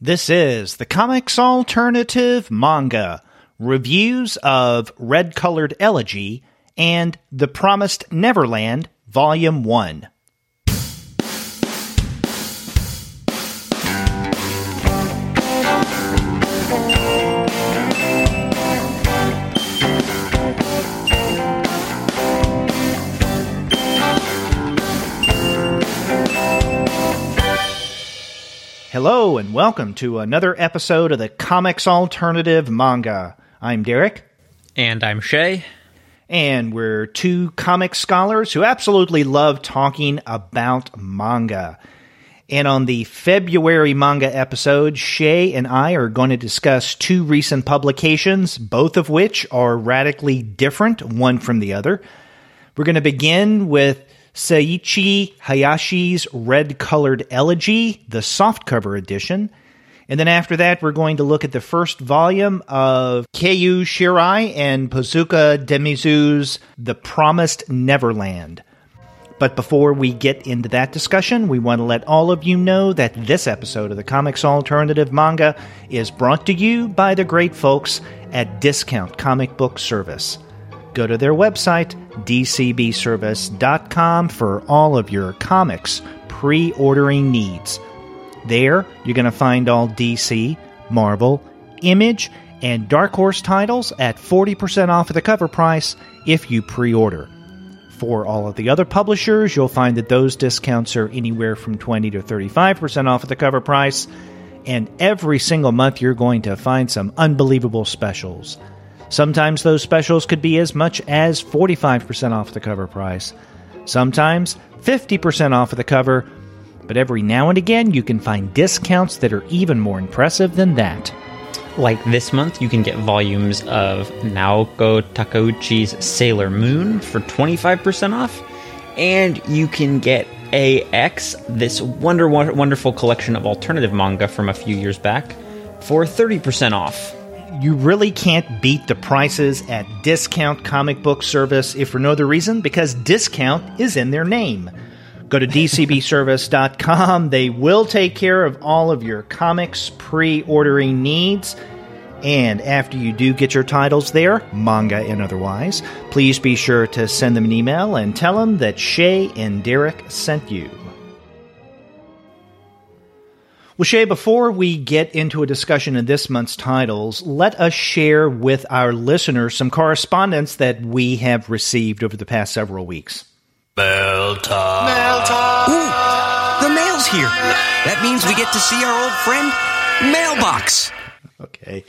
This is the Comics Alternative Manga, reviews of Red-Colored Elegy and The Promised Neverland, Volume 1. Hello and welcome to another episode of the Comics Alternative Manga. I'm Derek. And I'm Shay. And we're two comic scholars who absolutely love talking about manga. And on the February manga episode, Shay and I are going to discuss two recent publications, both of which are radically different one from the other. We're going to begin with Seiichi Hayashi's Red-Colored Elegy, the softcover edition. And then after that, we're going to look at the first volume of Kaiu Shirai and Posuka Demizu's The Promised Neverland. But before we get into that discussion, we want to let all of you know that this episode of the Comics Alternative Manga is brought to you by the great folks at Discount Comic Book Service. Go to their website, dcbservice.com, for all of your comics pre-ordering needs. There, you're going to find all DC, Marvel, Image, and Dark Horse titles at 40% off of the cover price if you pre-order. For all of the other publishers, you'll find that those discounts are anywhere from 20 to 35% off of the cover price, and every single month you're going to find some unbelievable specials. Sometimes those specials could be as much as 45% off the cover price, sometimes 50% off of the cover, but every now and again you can find discounts that are even more impressive than that. Like this month, you can get volumes of Naoko Takeuchi's Sailor Moon for 25% off, and you can get AX, this wonderful collection of alternative manga from a few years back, for 30% off. You really can't beat the prices at Discount Comic Book Service, if for no other reason, because discount is in their name. Go to dcbservice.com. They will take care of all of your comics pre-ordering needs. And after you do get your titles there, manga and otherwise, please be sure to send them an email and tell them that Shay and Derek sent you. Well, Shay, before we get into a discussion of this month's titles, let us share with our listeners some correspondence that we have received over the past several weeks. Mail time. Mail time. Ooh, the mail's here. That means we get to see our old friend, Mailbox. Okay.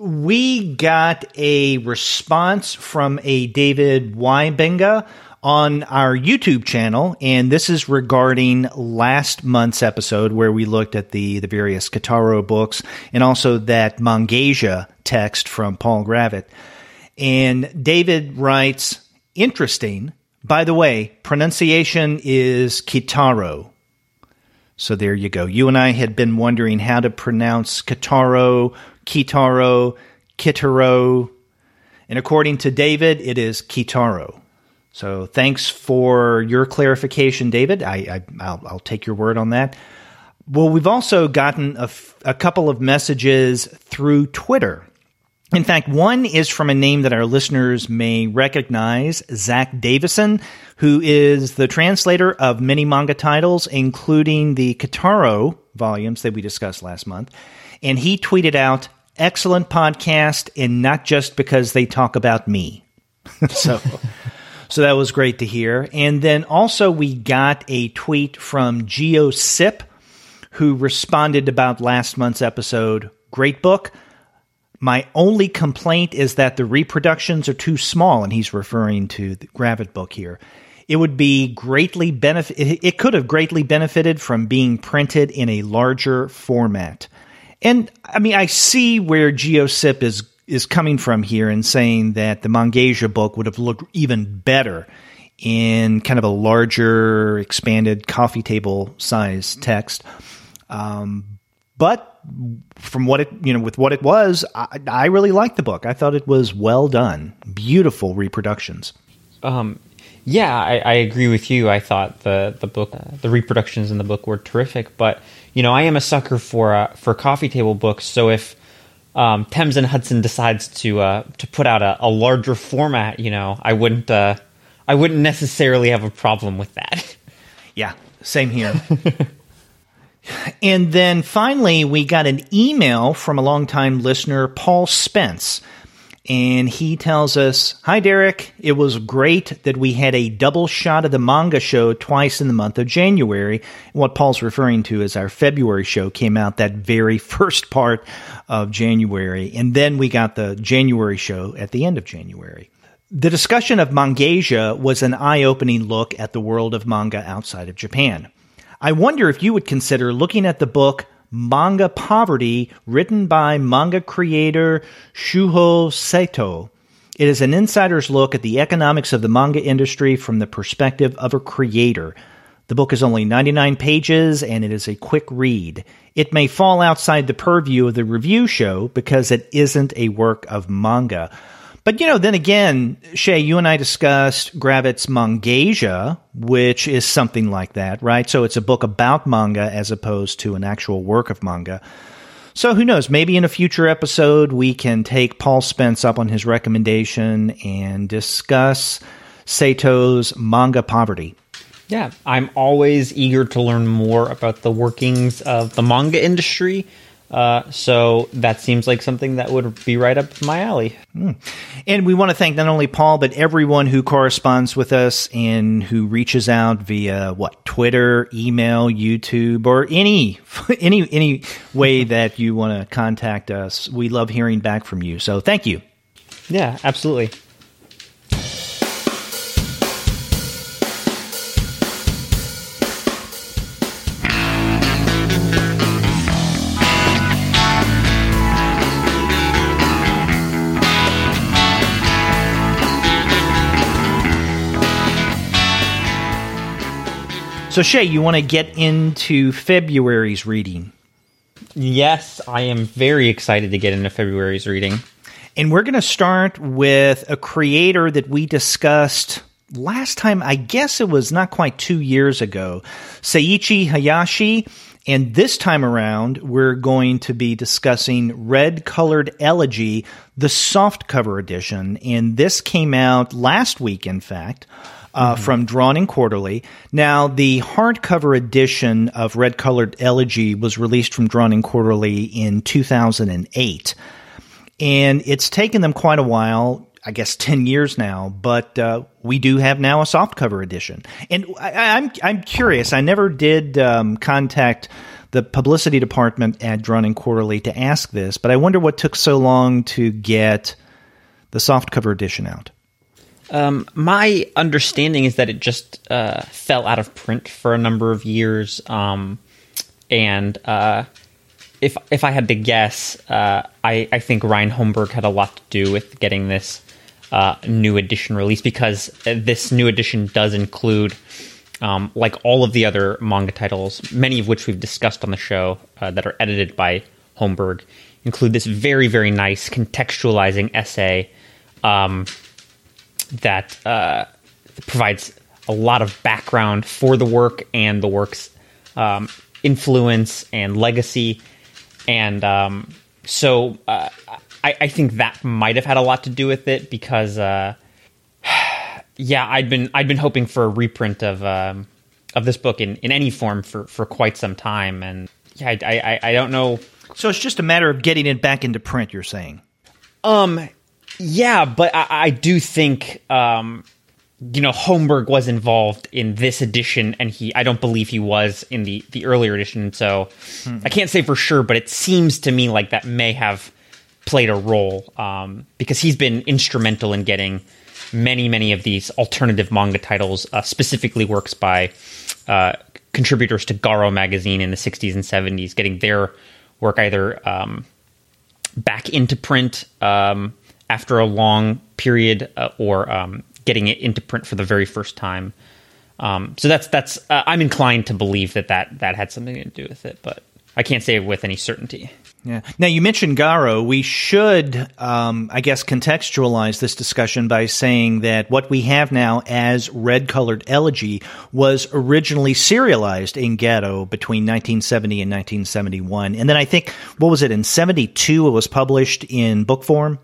We got a response from a David Wybinga on our YouTube channel, and this is regarding last month's episode where we looked at the various Kitaro books and also that Mangasia text from Paul Gravett. And David writes, interesting. By the way, pronunciation is Kitaro. So there you go. You and I had been wondering how to pronounce Kitaro, Kitaro, Kitaro. And according to David, it is Kitaro. So thanks for your clarification, David. I'll take your word on that. Well, we've also gotten a couple of messages through Twitter. In fact, one is from a name that our listeners may recognize, Zach Davison, who is the translator of many manga titles, including the Kitaro volumes that we discussed last month. And he tweeted out, excellent podcast, and not just because they talk about me. So that was great to hear. And then also we got a tweet from GeoSip, who responded about last month's episode. Great book. My only complaint is that the reproductions are too small, and he's referring to the Gravett book here. It would be greatly It could have greatly benefited from being printed in a larger format. And I mean, I see where GeoSip is coming from here and saying that the Mangasia book would have looked even better in kind of a larger, expanded coffee table size text. But from what it, with what it was, I really liked the book. I thought it was well done. Beautiful reproductions. Yeah, I agree with you. I thought the book, the reproductions in the book were terrific. But, you know, I am a sucker for coffee table books. So if Thames and Hudson decides to put out a larger format, you know, I wouldn't necessarily have a problem with that. Yeah, same here. And then finally, we got an email from a longtime listener, Paul Spence. And he tells us, "Hi, Derek. It was great that we had a double shot of the manga show twice in the month of January." And what Paul's referring to is our February show came out that very first part of January. And then we got the January show at the end of January. The discussion of Mangasia was an eye-opening look at the world of manga outside of Japan. I wonder if you would consider looking at the book Manga Poverty, written by manga creator Shuho Saito. It is an insider's look at the economics of the manga industry from the perspective of a creator. The book is only 99 pages, and it is a quick read. It may fall outside the purview of the review show because it isn't a work of manga. But, you know, then again, Shay, you and I discussed Gravitt's Mangasia, which is something like that, right? So it's a book about manga as opposed to an actual work of manga. So who knows? Maybe in a future episode, we can take Paul Spence up on his recommendation and discuss Saito's Manga Poverty. Yeah, I'm always eager to learn more about the workings of the manga industry. So that seems like something that would be right up my alley. And we want to thank not only Paul, but everyone who corresponds with us and who reaches out via Twitter, email, YouTube, or any way that you want to contact us. We love hearing back from you. So thank you. Yeah, absolutely. So, Shay, you want to get into February's reading? Yes, I am very excited to get into February's reading. And we're going to start with a creator that we discussed last time. I guess it was not quite 2 years ago, Seiichi Hayashi. And this time around, we're going to be discussing Red Colored Elegy, the softcover edition. And this came out last week, in fact. From Drawn and Quarterly. Now, the hardcover edition of Red Colored Elegy was released from Drawn and Quarterly in 2008. And it's taken them quite a while, I guess 10 years now, but we do have now a softcover edition. And I'm curious. I never did contact the publicity department at Drawn and Quarterly to ask this, but I wonder what took so long to get the softcover edition out. My understanding is that it just fell out of print for a number of years, and if I had to guess, I think Ryan Holmberg had a lot to do with getting this new edition released, because this new edition does include, like all of the other manga titles, many of which we've discussed on the show that are edited by Holmberg, include this very, very nice contextualizing essay that provides a lot of background for the work and the work's influence and legacy. And so I think that might have had a lot to do with it, because I'd been hoping for a reprint of this book in any form for quite some time. And yeah, I don't know. So it's just a matter of getting it back into print, you're saying? Yeah, but I do think, you know, Holmberg was involved in this edition, and I don't believe he was in the earlier edition, so I can't say for sure, but it seems to me like that may have played a role, because he's been instrumental in getting many, many of these alternative manga titles, specifically works by contributors to Garo magazine in the 60s and 70s, getting their work either back into print, after a long period, or getting it into print for the very first time. So that's I'm inclined to believe that had something to do with it, but I I can't say with any certainty. Yeah. Now, you mentioned Garo. We should, I guess, contextualize this discussion by saying that what we have now as red-colored elegy was originally serialized in Garo between 1970 and 1971. And then I think, what was it, in 72 it was published in book form?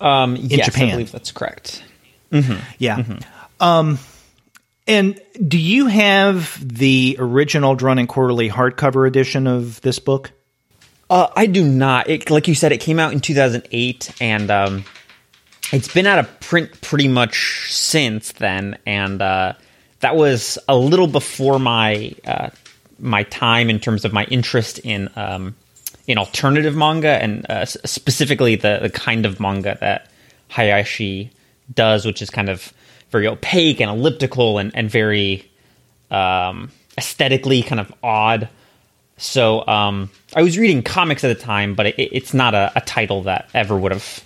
Yes, Japan. I believe that's correct. Mm-hmm. Yeah. Mm-hmm. And do you have the original Drawn and Quarterly hardcover edition of this book? I do not. Like you said, it came out in 2008, and it's been out of print pretty much since then. And that was a little before my my time in terms of my interest in alternative manga, and specifically the kind of manga that Hayashi does, which is kind of very opaque and elliptical and very aesthetically kind of odd. So I was reading comics at the time, but it's not a title that ever would have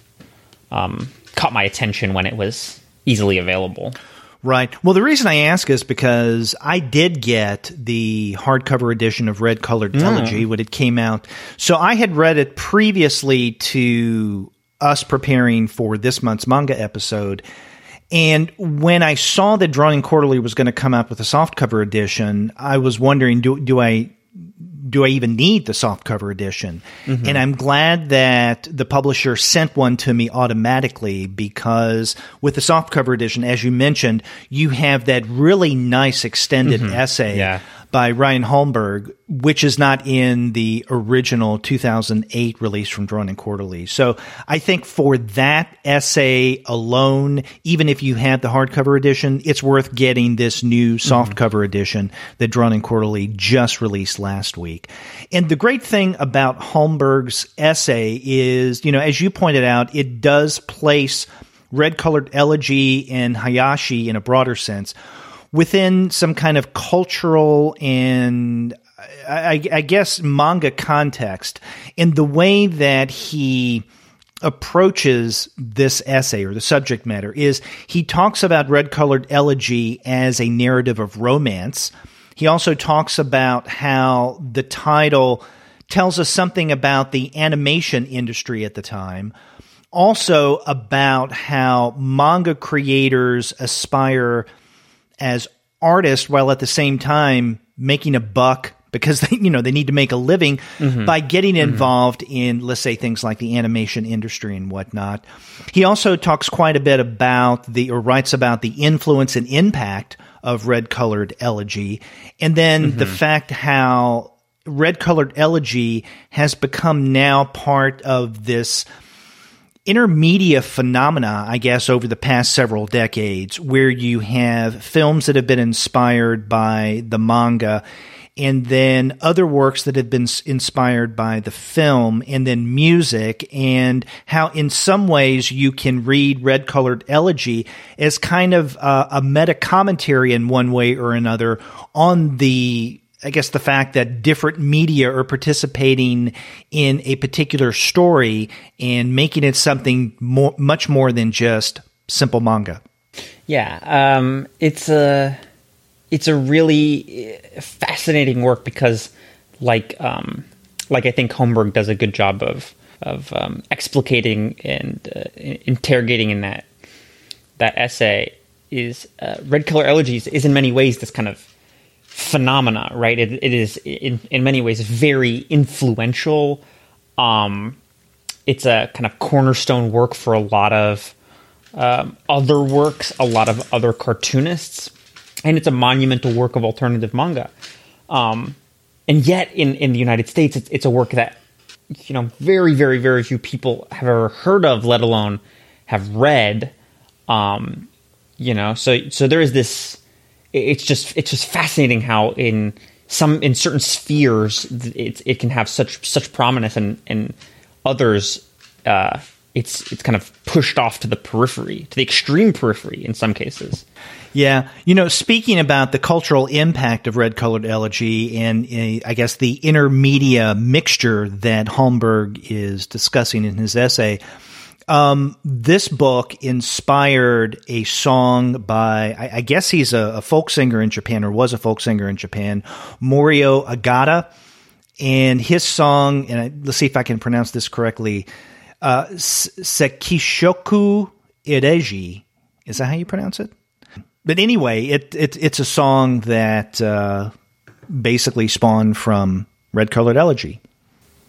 caught my attention when it was easily available. Right. Well, the reason I ask is because I did get the hardcover edition of Red Colored Elegy when it came out. So I had read it previously to us preparing for this month's manga episode. And when I saw that Drawn and Quarterly was going to come out with a softcover edition, I was wondering, do I even need the softcover edition? Mm-hmm. And I'm glad that the publisher sent one to me automatically, because with the softcover edition, as you mentioned, you have that really nice extended essay by Ryan Holmberg, which is not in the original 2008 release from Drawn and Quarterly. So I think for that essay alone, even if you had the hardcover edition, it's worth getting this new softcover edition that Drawn and Quarterly just released last week. And the great thing about Holmberg's essay is, you know, as you pointed out, it does place red-colored elegy and Hayashi in a broader sense within some kind of cultural and, I guess, manga context. And the way that he approaches this essay, or the subject matter, is he talks about red-colored elegy as a narrative of romance. He also talks about how the title tells us something about the animation industry at the time. Also about how manga creators aspire as artists while at the same time making a buck, because they need to make a living by getting involved in, let's say, things like the animation industry and whatnot. He also talks quite a bit about writes about the influence and impact of red-colored elegy, and then the fact how red-colored elegy has become now part of this intermedia phenomena, I guess, over the past several decades, where you have films that have been inspired by the manga, and then other works that have been inspired by the film, and then music, and how in some ways you can read red-colored elegy as kind of a meta-commentary in one way or another on the, I guess, the fact that different media are participating in a particular story and making it something more, much more than just simple manga. Yeah, it's a really fascinating work, because, like I think Holmberg does a good job of explicating and interrogating in that essay, is Red Color Elegies is in many ways this kind of phenomena, right? It is in many ways very influential. It's a kind of cornerstone work for a lot of other works, a lot of other cartoonists, and it's a monumental work of alternative manga. And yet, in the United States, it's a work that, very, very, very few people have ever heard of, let alone have read. So there is this. It's just fascinating how in certain spheres it can have such prominence, and others it's kind of pushed off to the periphery, to the extreme periphery in some cases. Yeah, speaking about the cultural impact of red-colored elegy and I guess the intermedia mixture that Holmberg is discussing in his essay. This book inspired a song by, I guess he's a folk singer in Japan, or was a folk singer in Japan, Morio Agata. And his song, and let's see if I can pronounce this correctly, Sekishoku Ereji. Is that how you pronounce it? But anyway, it's a song that basically spawned from Red Colored Elegy.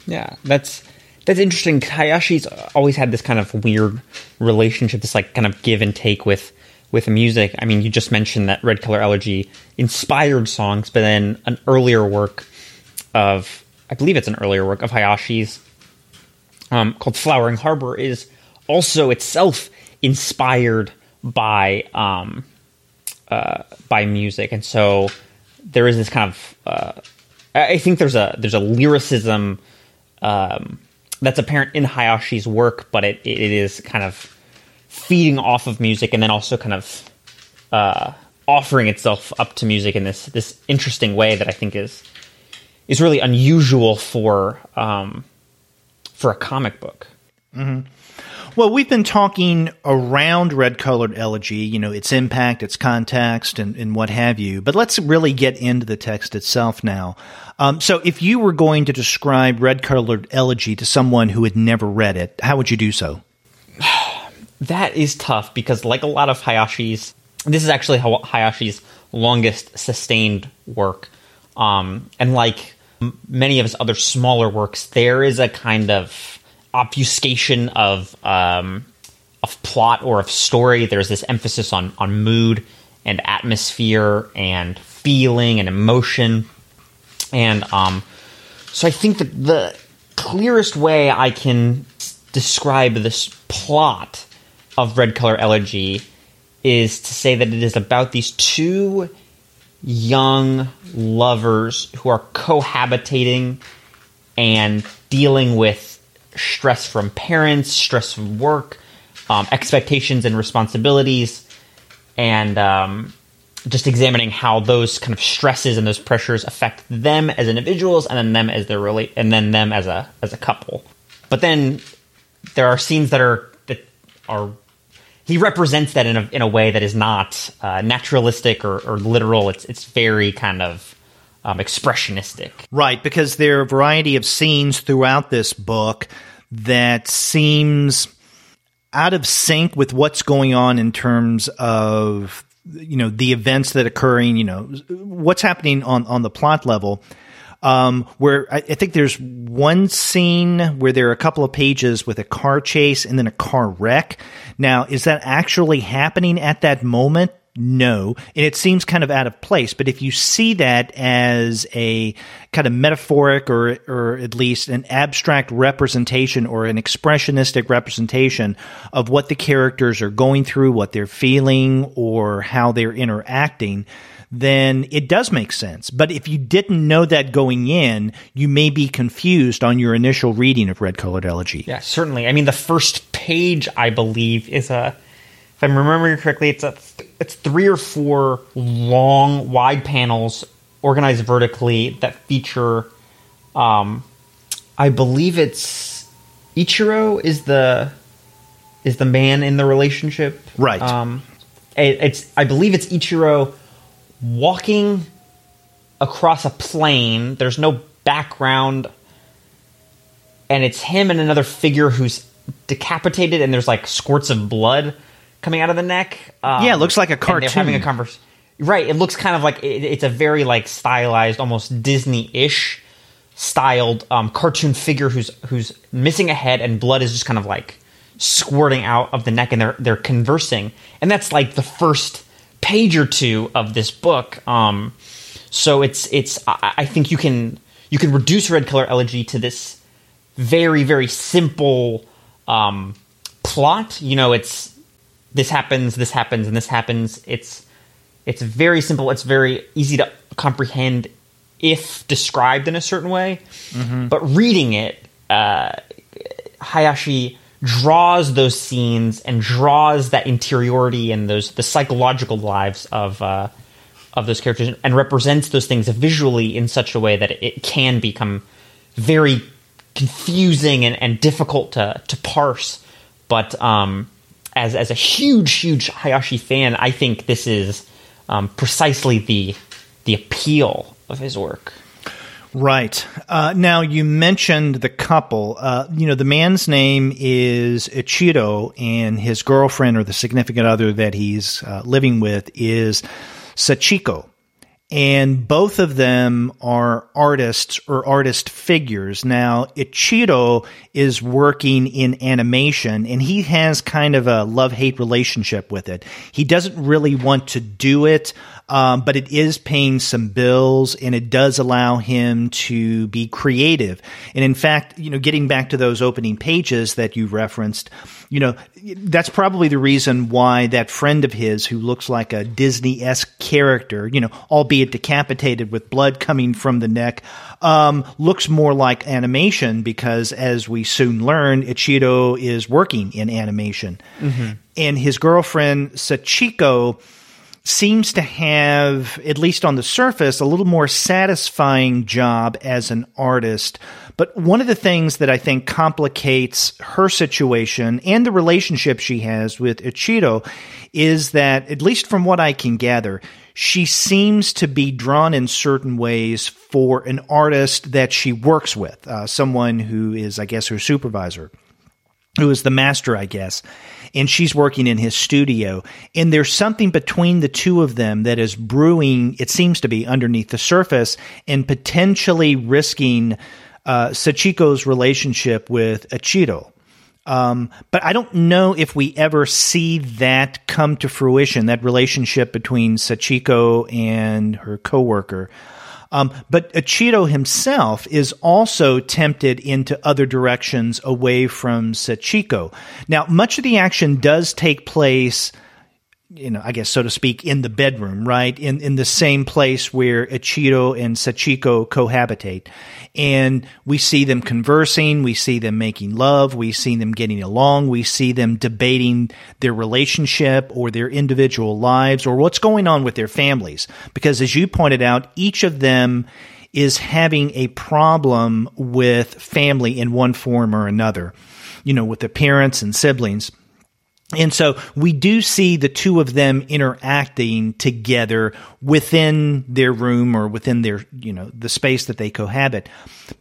Yeah, that's interesting. Hayashi's always had this kind of weird relationship, this like kind of give and take with music. I mean, you just mentioned that Red Colored Elegy inspired songs, but then an earlier work of, I believe it's an earlier work of Hayashi's called Flowering Harbor is also itself inspired by music, and so there is this kind of I think there's a lyricism that's apparent in Hayashi's work, but it is kind of feeding off of music and then also kind of offering itself up to music in this interesting way that I think is really unusual for a comic book. Mm-hmm. Well, we've been talking around Red Colored Elegy, you know, its impact, its context, and what have you. But let's really get into the text itself now. So if you were going to describe Red Colored Elegy to someone who had never read it, how would you do so? That is tough because like a lot of Hayashi's, this is actually Hayashi's longest sustained work. And like many of his other smaller works, there is a kind of obfuscation of plot or of story. There's this emphasis on mood and atmosphere and feeling and emotion, and so I think that the clearest way I can describe this plot of Red Colored Elegy is to say that it is about these two young lovers who are cohabitating and dealing with stress from parents, stress from work, expectations and responsibilities, and just examining how those kind of stresses and those pressures affect them as individuals, and then them as their them as a couple. But then there are scenes that are he represents that in a way that is not naturalistic or literal. It's very kind of expressionistic. Right, because there are a variety of scenes throughout this book that seems out of sync with what's going on in terms of, you know, the events that are occurring, you know, what's happening on the plot level, where I think there's one scene where there are a couple of pages with a car chase and then a car wreck. Now, is that actually happening at that moment? No, and it seems kind of out of place. But if you see that as a kind of metaphoric or at least an abstract representation or an expressionistic representation of what the characters are going through, what they're feeling, or how they're interacting, then it does make sense. But if you didn't know that going in, you may be confused on your initial reading of Red Colored Elegy. Yeah, certainly. I mean, the first page, I believe, is a... If I'm remembering correctly, it's three or four long, wide panels organized vertically that feature, I believe it's Ichiro is the man in the relationship, right? I believe it's Ichiro walking across a plain. There's no background, and it's him and another figure who's decapitated, and there's like squirts of blood coming out of the neck. Yeah, it looks like a cartoon. They're having a conversation. Right, it looks kind of like it's a very like stylized, almost Disney-ish styled cartoon figure who's missing a head, and blood is just kind of like squirting out of the neck, and they're conversing, and that's like the first page or two of this book. So it's I think you can reduce Red Colored Elegy to this very very simple plot. You know, it's this happens, and this happens. It's very simple. It's very easy to comprehend if described in a certain way. Mm-hmm. But reading it, Hayashi draws those scenes and draws that interiority and the psychological lives of those characters, and represents those things visually in such a way that it can become very confusing and difficult to parse. But As a huge Hayashi fan, I think this is precisely the appeal of his work. Right. Now, you mentioned the couple. The man's name is Ichiro, and his girlfriend or the significant other that he's living with is Sachiko. And both of them are artists or artist figures. Now, Ichiro is working in animation, and he has kind of a love-hate relationship with it. He doesn't really want to do it, but it is paying some bills, and it does allow him to be creative. And in fact, getting back to those opening pages that you referenced, that's probably the reason why that friend of his who looks like a Disney-esque character, albeit decapitated with blood coming from the neck, looks more like animation, because as we soon learn, Ichiro is working in animation. Mm-hmm. And his girlfriend, Sachiko, seems to have, at least on the surface, a little more satisfying job as an artist. But one of the things that I think complicates her situation and the relationship she has with Ichiro is that, at least from what I can gather, she seems to be drawn in certain ways for an artist that she works with, someone who is, I guess, her supervisor, who is the master, I guess, and she's working in his studio. And there's something between the two of them that is brewing, it seems to be, underneath the surface, and potentially risking Sachiko's relationship with Ichiro. But I don't know if we ever see that come to fruition, that relationship between Sachiko and her coworker. But Ichiro himself is also tempted into other directions away from Sachiko. Now, much of the action does take place, I guess, so to speak, in the bedroom, right? In the same place where Ichiro and Sachiko cohabitate. And we see them conversing, we see them making love, we see them getting along, we see them debating their relationship or their individual lives or what's going on with their families. Because as you pointed out, each of them is having a problem with family in one form or another, with their parents and siblings. And so we do see the two of them interacting together within their room or within their, the space that they cohabit.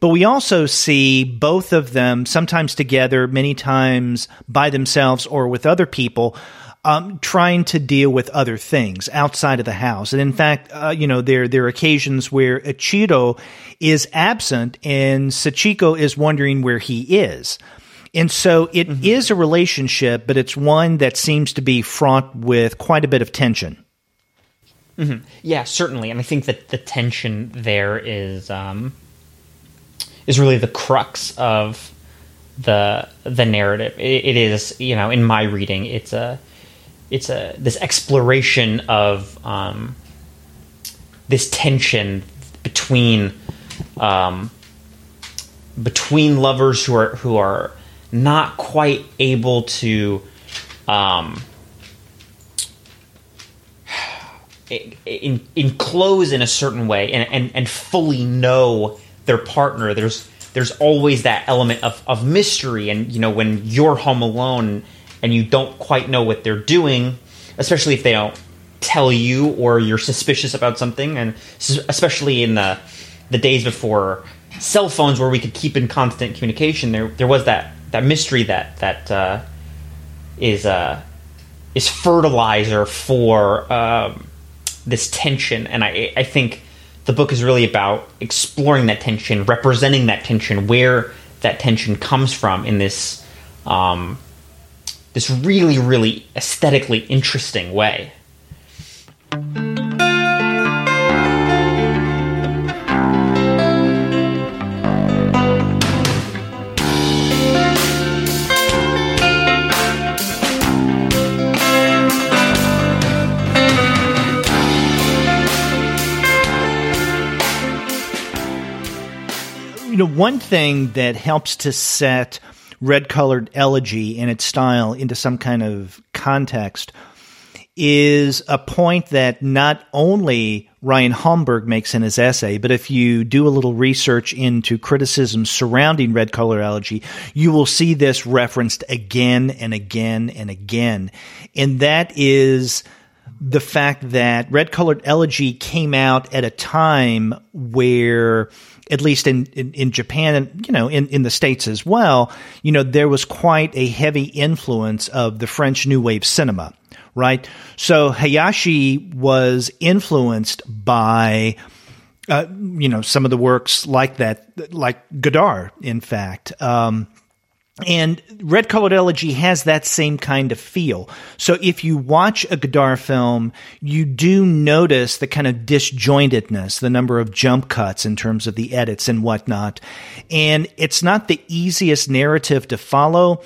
But we also see both of them, sometimes together, many times by themselves or with other people, trying to deal with other things outside of the house. And in fact, there are occasions where Ichiro is absent and Sachiko is wondering where he is. And so it mm-hmm. is a relationship, but it's one that seems to be fraught with quite a bit of tension. Mm-hmm. Yeah, certainly. And I think that the tension there is really the crux of the narrative. It is, in my reading, it's this exploration of this tension between lovers who are not quite able to enclose in a certain way and fully know their partner. There's always that element of mystery, and when you're home alone and you don't quite know what they're doing, especially if they don't tell you or you're suspicious about something, and especially in the days before cell phones where we could keep in constant communication, there was that mystery that is fertilizer for this tension, and I think the book is really about exploring that tension, representing that tension, where that tension comes from in this this really, really aesthetically interesting way. One thing that helps to set red-colored elegy and its style into some kind of context is a point that not only Ryan Holmberg makes in his essay, but if you do a little research into criticism surrounding red-colored elegy, you will see this referenced again and again and again. And that is the fact that red-colored elegy came out at a time where at least in Japan and, you know, in the States as well, you know, there was quite a heavy influence of the French New Wave cinema, right? So Hayashi was influenced by, you know, some of the works like that, like Godard, in fact. And Red Colored Elegy has that same kind of feel. So if you watch a Godard film, you do notice the kind of disjointedness, the number of jump cuts in terms of the edits and whatnot. And it's not the easiest narrative to follow.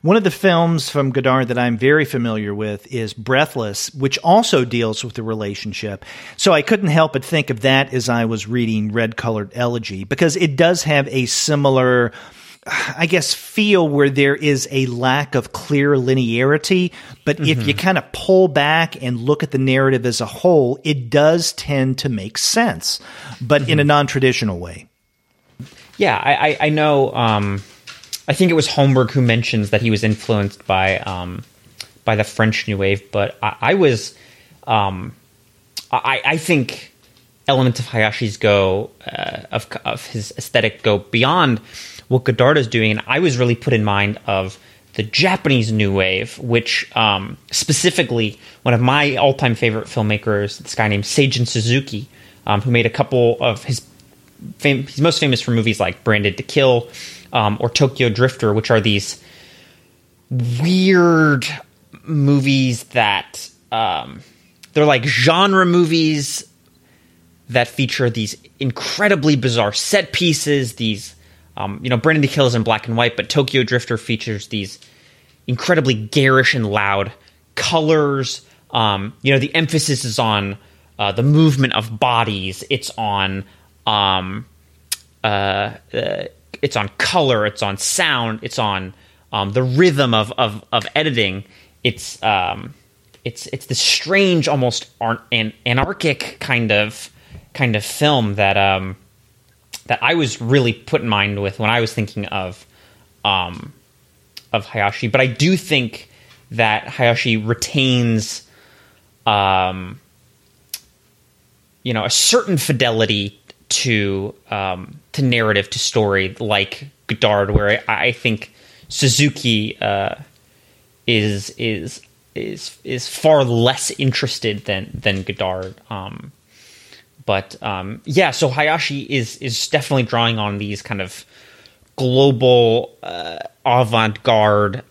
One of the films from Godard that I'm very familiar with is Breathless, which also deals with the relationship. So I couldn't help but think of that as I was reading Red Colored Elegy, because it does have a similar, I guess, feel where there is a lack of clear linearity, but if you kind of pull back and look at the narrative as a whole, it does tend to make sense, but in a non-traditional way. Yeah, I know. I think it was Holmberg who mentions that he was influenced by the French New Wave, but I think elements of Hayashi's go of his aesthetic go beyond what Godard is doing, and I was really put in mind of the Japanese New Wave, which specifically one of my all-time favorite filmmakers, this guy named Seijin Suzuki, who made a couple of he's most famous for movies like Branded to Kill or Tokyo Drifter, which are these weird movies that they're like genre movies that feature these incredibly bizarre set pieces, these you know, Branded to Kill is in black and white, but Tokyo Drifter features these incredibly garish and loud colors. You know, the emphasis is on the movement of bodies. It's on it's on color. It's on sound. It's on the rhythm of editing. It's this strange, almost anarchic kind of film that. That I was really put in mind with when I was thinking of Hayashi, but I do think that Hayashi retains, you know, a certain fidelity to narrative, to story, like Godard, where I think Suzuki is far less interested than Godard. But yeah, so Hayashi is definitely drawing on these kind of global avant-garde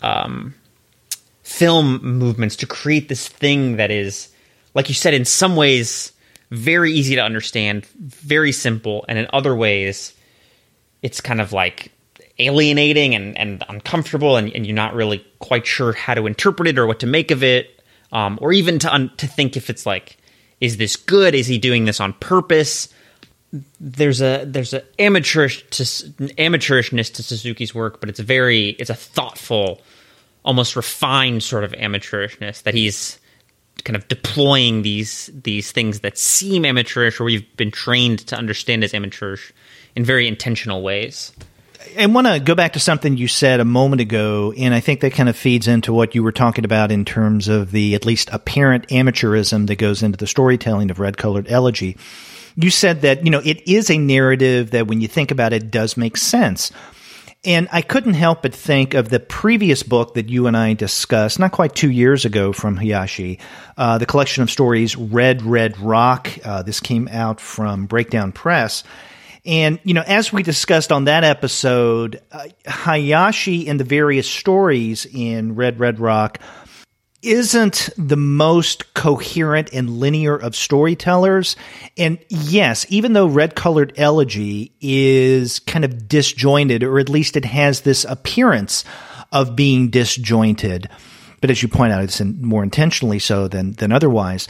film movements to create this thing that is, like you said, in some ways very easy to understand, very simple, and in other ways it's kind of like alienating and uncomfortable, and you're not really quite sure how to interpret it or what to make of it, or even to think if it's like, is this good? Is he doing this on purpose? There's an amateurishness to Suzuki's work, but it's a thoughtful, almost refined sort of amateurishness that he's kind of deploying these things that seem amateurish, or we've been trained to understand as amateurish, in very intentional ways. I want to go back to something you said a moment ago, and I think that kind of feeds into what you were talking about in terms of the at least apparent amateurism that goes into the storytelling of Red Colored Elegy. You said that, you know, it is a narrative that when you think about it does make sense. And I couldn't help but think of the previous book that you and I discussed not quite 2 years ago from Hayashi, the collection of stories Red, Red Rock. This came out from Breakdown Press. And, you know, as we discussed on that episode, Hayashi and the various stories in Red Red Rock isn't the most coherent and linear of storytellers. And yes, even though Red Colored Elegy is kind of disjointed, or at least it has this appearance of being disjointed, but as you point out, it's more intentionally so than otherwise.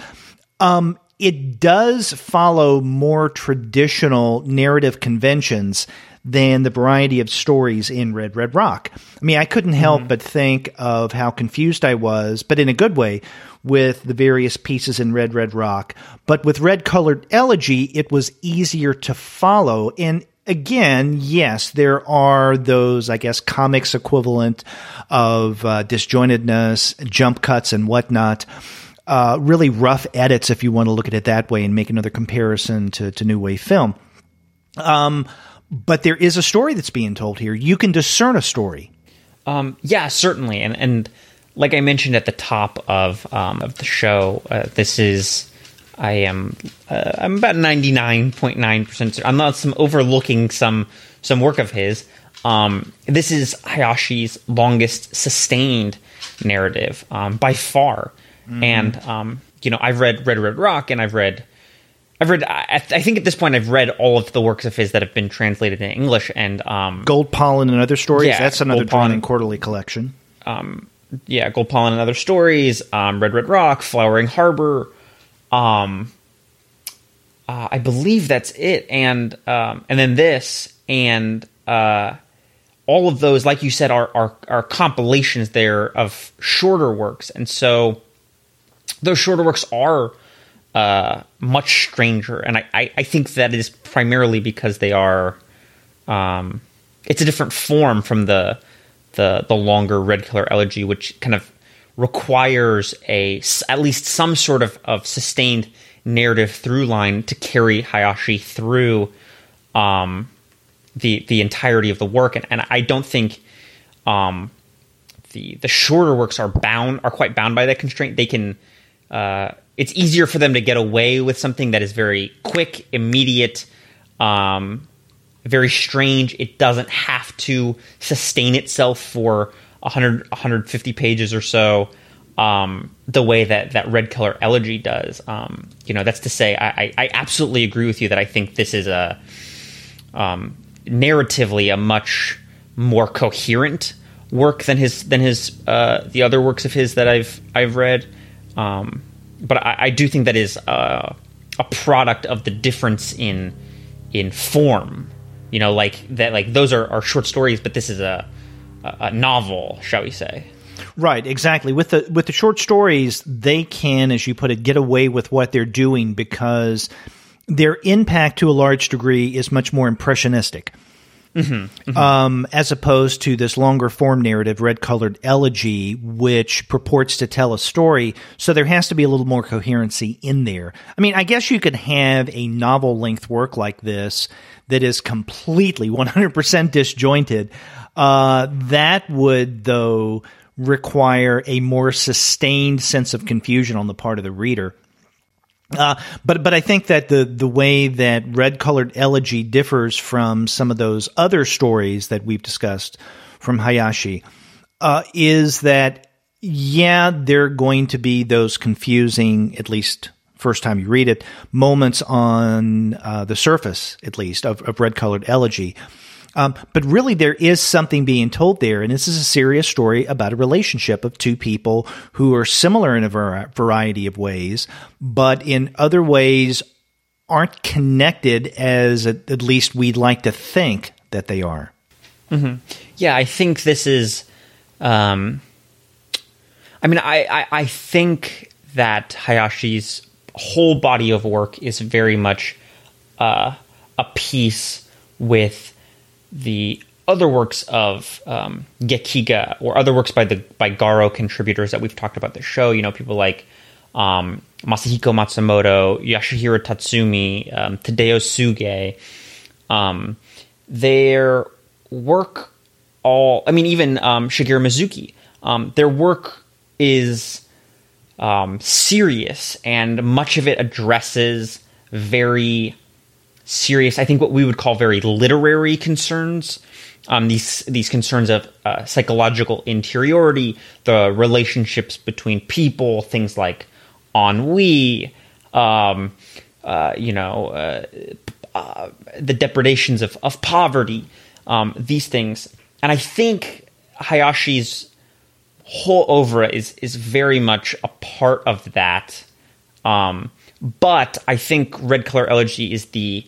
It does follow more traditional narrative conventions than the variety of stories in Red Red Rock. I mean, I couldn't help but think of how confused I was, but in a good way, with the various pieces in Red Red Rock. But with Red Colored Elegy, it was easier to follow. And again, yes, there are those, I guess, comics equivalent of disjointedness, jump cuts and whatnot. Really rough edits, if you want to look at it that way and make another comparison to New Wave film. But there is a story that's being told here. You can discern a story. Yeah, certainly. And like I mentioned at the top of the show, this is I'm about 99.9%. I'm not overlooking some work of his. This is Hayashi's longest sustained narrative by far. Mm-hmm. And I've read Red Rock, and I think at this point I've read all of the works of his that have been translated into English, and Gold Pollen and Other Stories. Yeah, that's another Drawn and Quarterly collection. Gold Pollen and Other Stories, Red Rock, Flowering Harbor. I believe that's it, and then this, and all of those, like you said, are compilations there of shorter works, and so those shorter works are much stranger, and I think that is primarily because they are it's a different form from the longer Red Color Elegy, which kind of requires at least some sort of sustained narrative through line to carry Hayashi through the entirety of the work, and I don't think the shorter works are quite bound by that constraint. They can it's easier for them to get away with something that is very quick, immediate, very strange. It doesn't have to sustain itself for 150 pages or so, the way that Red Color Elegy does. That's to say, I absolutely agree with you that I think this is narratively a much more coherent work than his the other works of his that I've read. But I do think that is a product of the difference in form. Those are short stories, but this is a novel, shall we say. Right, exactly. With the short stories, they can, as you put it, get away with what they're doing because their impact to a large degree is much more impressionistic. Mm-hmm, mm-hmm. As opposed to this longer form narrative, Red Colored Elegy, which purports to tell a story, so there has to be a little more coherency in there. I mean, I guess you could have a novel-length work like this that is completely 100% disjointed. That would, though, require a more sustained sense of confusion on the part of the reader. But I think that the way that Red Colored Elegy differs from some of those other stories that we've discussed from Hayashi is that, yeah, there are going to be those confusing, at least first time you read it, moments on the surface, at least, of Red Colored Elegy. But really there is something being told there, and this is a serious story about a relationship of two people who are similar in a variety of ways, but in other ways aren't connected as at least we'd like to think that they are. Mm-hmm. Yeah, I think this is I think that Hayashi's whole body of work is very much a piece with the other works of Gekiga, or other works by Garo contributors that we've talked about the show, people like Masahiko Matsumoto, Yasuhiro Tatsumi, Tadeo Suge. Their work even Shigeru Mizuki, their work is serious, and much of it addresses very serious, I think what we would call very literary concerns, these concerns of psychological interiority, the relationships between people, things like ennui, the depredations of poverty, these things. And I think Hayashi's whole oeuvre is very much a part of that. But I think Red Color Elegy is the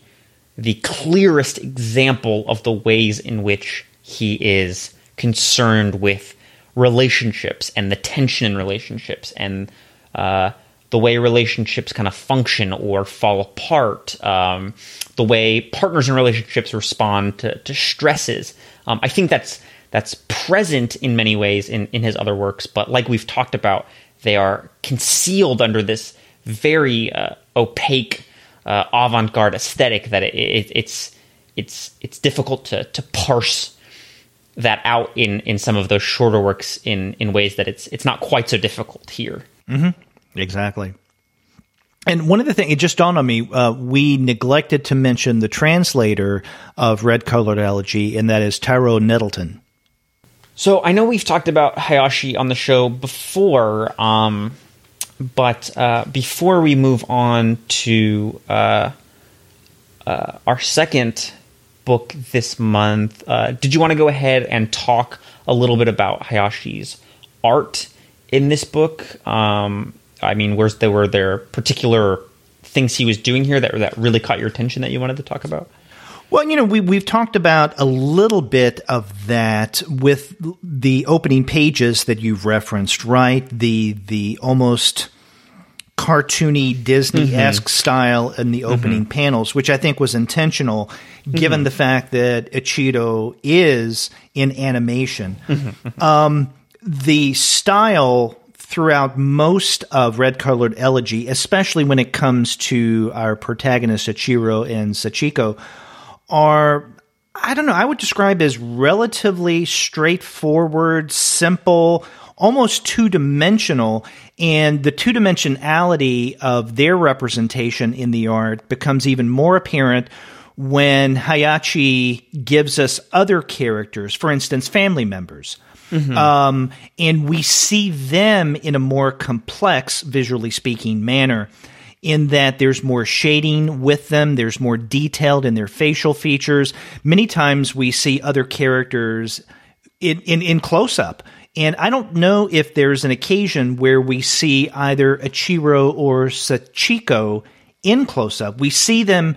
clearest example of the ways in which he is concerned with relationships and the tension in relationships and the way relationships kind of function or fall apart, the way partners in relationships respond to stresses. I think that's present in many ways in his other works, but like we've talked about, they are concealed under this very opaque avant-garde aesthetic that it's it's difficult to parse that out in some of those shorter works in ways that it's not quite so difficult here. Mm-hmm. Exactly. And one of the things, it just dawned on me, we neglected to mention the translator of Red Colored Elegy, and that is Tyro Nettleton. So I know we've talked about Hayashi on the show before, but before we move on to our second book this month, did you want to go ahead and talk a little bit about Hayashi's art in this book? I mean, were there particular things he was doing here that really caught your attention that you wanted to talk about? Well, you know, we've talked about a little bit of that with the opening pages that you've referenced, right? The almost cartoony Disney-esque style in the opening panels, which I think was intentional given the fact that Ichiro is in animation. The style throughout most of Red Colored Elegy, especially when it comes to our protagonists Ichiro and Sachiko, are, I don't know, I would describe as relatively straightforward, simple, almost two-dimensional, and the two-dimensionality of their representation in the art becomes even more apparent when Hayashi gives us other characters, for instance, family members. And we see them in a more complex, visually speaking, manner, in that there's more shading with them, there's more detailed in their facial features. Many times we see other characters in close-up, and I don't know if there's an occasion where we see either Ichiro or Sachiko in close-up. We see them,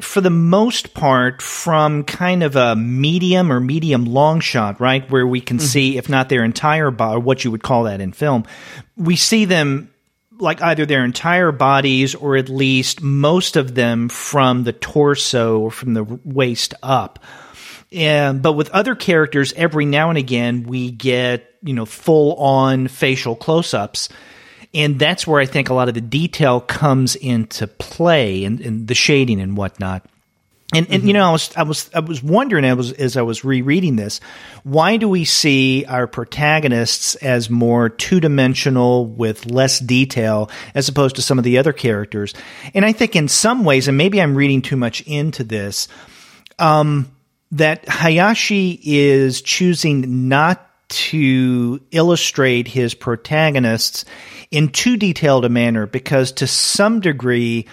for the most part, from kind of a medium or medium long shot, right, where we can see, if not their entire body, what you would call that in film, we see them like either their entire bodies or at least most of them from the torso or from the waist up. But with other characters, every now and again, we get, you know, full-on facial close-ups. And that's where I think a lot of the detail comes into play, and the shading and whatnot. And you know, I was wondering, as I was rereading this, why do we see our protagonists as more two-dimensional with less detail as opposed to some of the other characters? And I think in some ways, and maybe I'm reading too much into this, that Hayashi is choosing not to illustrate his protagonists in too detailed a manner, because to some degree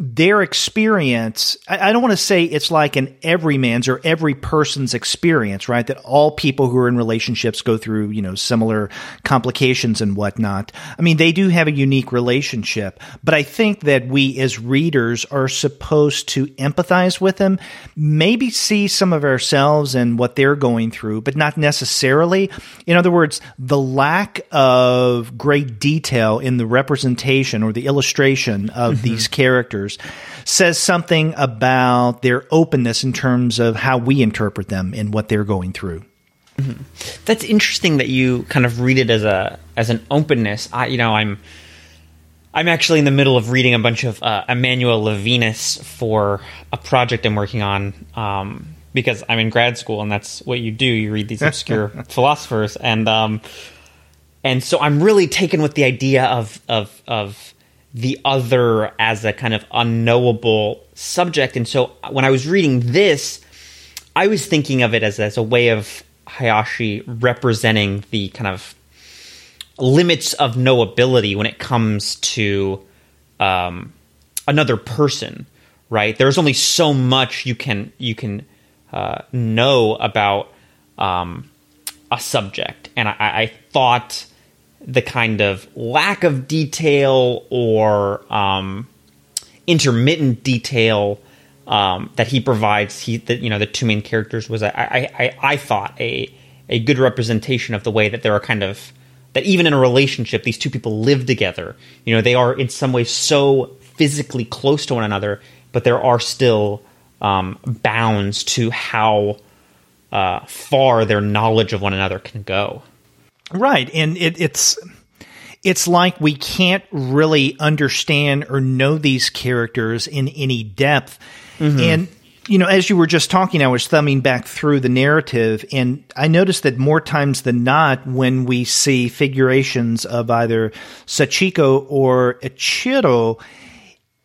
their experience, I don't want to say it's like an everyman's or every person's experience, right? That all people who are in relationships go through, you know, similar complications and whatnot. I mean, they do have a unique relationship, but I think that we as readers are supposed to empathize with them, maybe see some of ourselves and what they're going through, but not necessarily. In other words, the lack of great detail in the representation or the illustration of these characters says something about their openness in terms of how we interpret them and what they're going through. That's interesting that you kind of read it as an openness. I'm actually in the middle of reading a bunch of Emmanuel Levinas for a project I'm working on, because I'm in grad school and that's what you do. You read these obscure philosophers, and so I'm really taken with the idea of the other as a kind of unknowable subject. And so when I was reading this, I was thinking of it as a way of Hayashi representing the kind of limits of knowability when it comes to another person, right? There's only so much you can know about a subject. And I thought the kind of lack of detail or intermittent detail that he provides, the two main characters, was I thought a good representation of the way that there are kind of, that even in a relationship, these two people live together. You know, they are in some ways so physically close to one another, but there are still bounds to how far their knowledge of one another can go. Right, and it's like we can't really understand or know these characters in any depth, and you know, as you were just talking, I was thumbing back through the narrative, and I noticed that more times than not, when we see figurations of either Sachiko or Ichiro,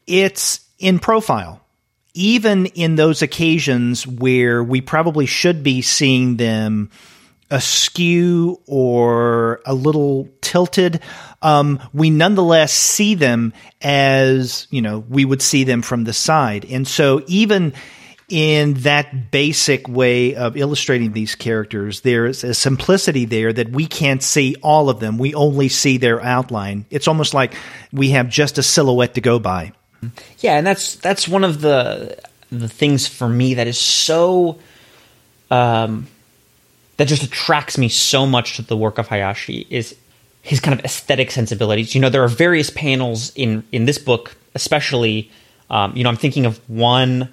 it's in profile. Even in those occasions where we probably should be seeing them askew or a little tilted, we nonetheless see them as, you know, we would see them from the side. And so even in that basic way of illustrating these characters, there is a simplicity there that we can't see all of them. We only see their outline. It's almost like we have just a silhouette to go by. Yeah, and that's one of the things for me that is so that just attracts me so much to the work of Hayashi is his kind of aesthetic sensibilities. You know, there are various panels in this book, especially. You know, I'm thinking of one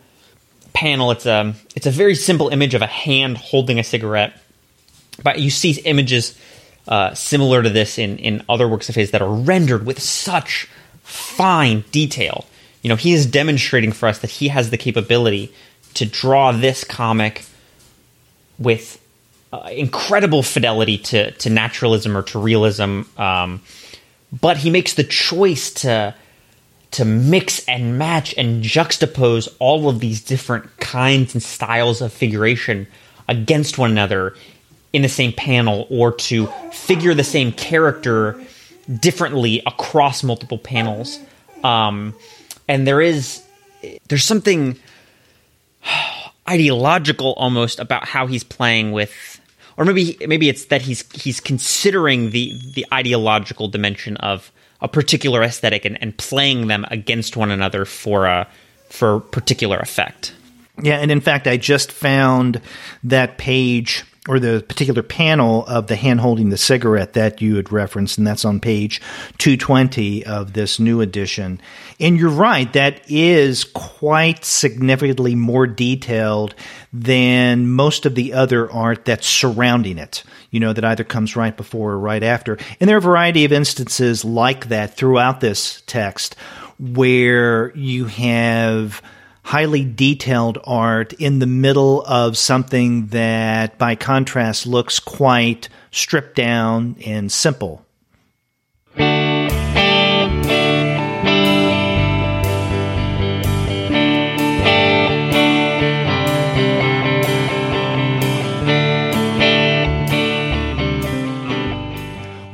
panel. It's a very simple image of a hand holding a cigarette, but you see images similar to this in other works of his that are rendered with such fine detail. You know, he is demonstrating for us that he has the capability to draw this comic with incredible fidelity to naturalism or to realism, but he makes the choice to mix and match and juxtapose all of these different kinds and styles of figuration against one another in the same panel, or to figure the same character differently across multiple panels. And there's something ideological almost about how he's playing with, or maybe it's that he's considering the ideological dimension of a particular aesthetic and playing them against one another for particular effect. Yeah, and in fact, I just found that page or the particular panel of the hand holding the cigarette that you had referenced, and that's on page 220 of this new edition. And you're right, that is quite significantly more detailed than most of the other art that's surrounding it, you know, that either comes right before or right after. And there are a variety of instances like that throughout this text where you have highly detailed art in the middle of something that, by contrast, looks quite stripped down and simple. Well,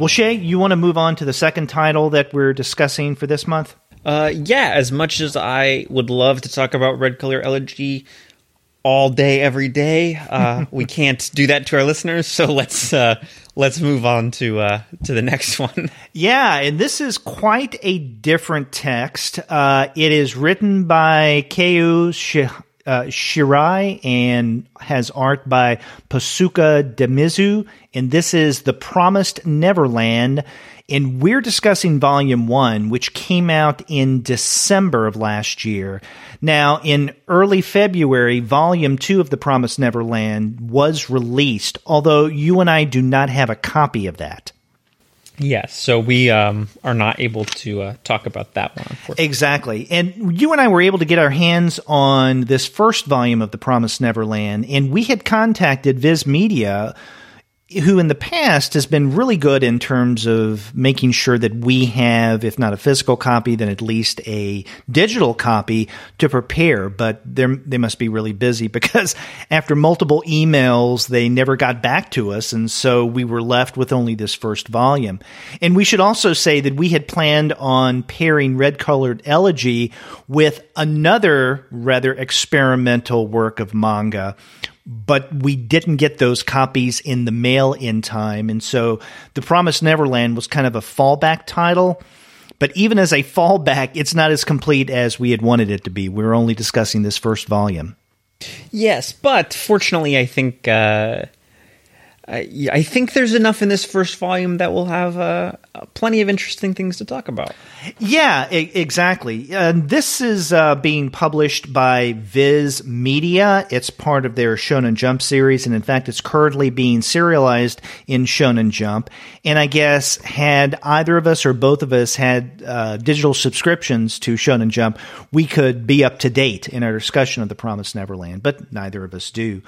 Shay, you want to move on to the second title that we're discussing for this month? Yeah, as much as I would love to talk about Red Color Elegy all day, every day, we can't do that to our listeners. So let's move on to the next one. Yeah, and this is quite a different text. It is written by Kaiu Shirai and has art by Posuka Demizu. And this is The Promised Neverland. And we're discussing Volume 1, which came out in December of last year. Now, in early February, Volume 2 of The Promised Neverland was released, although you and I do not have a copy of that. Yes, so we are not able to talk about that one, unfortunately. Exactly. And you and I were able to get our hands on this first volume of The Promised Neverland, and we had contacted Viz Media, who in the past has been really good in terms of making sure that we have, if not a physical copy, then at least a digital copy to prepare. But they must be really busy, because after multiple emails, they never got back to us. And so we were left with only this first volume. And we should also say that we had planned on pairing Red Colored Elegy with another rather experimental work of manga, but we didn't get those copies in the mail in time. And so The Promised Neverland was kind of a fallback title. But even as a fallback, it's not as complete as we had wanted it to be. We were only discussing this first volume. Yes, but fortunately, I think I think there's enough in this first volume that we'll have plenty of interesting things to talk about. Yeah, exactly. This is being published by Viz Media. It's part of their Shonen Jump series, and in fact, it's currently being serialized in Shonen Jump. And I guess had either of us or both of us had digital subscriptions to Shonen Jump, we could be up to date in our discussion of The Promised Neverland, but neither of us do.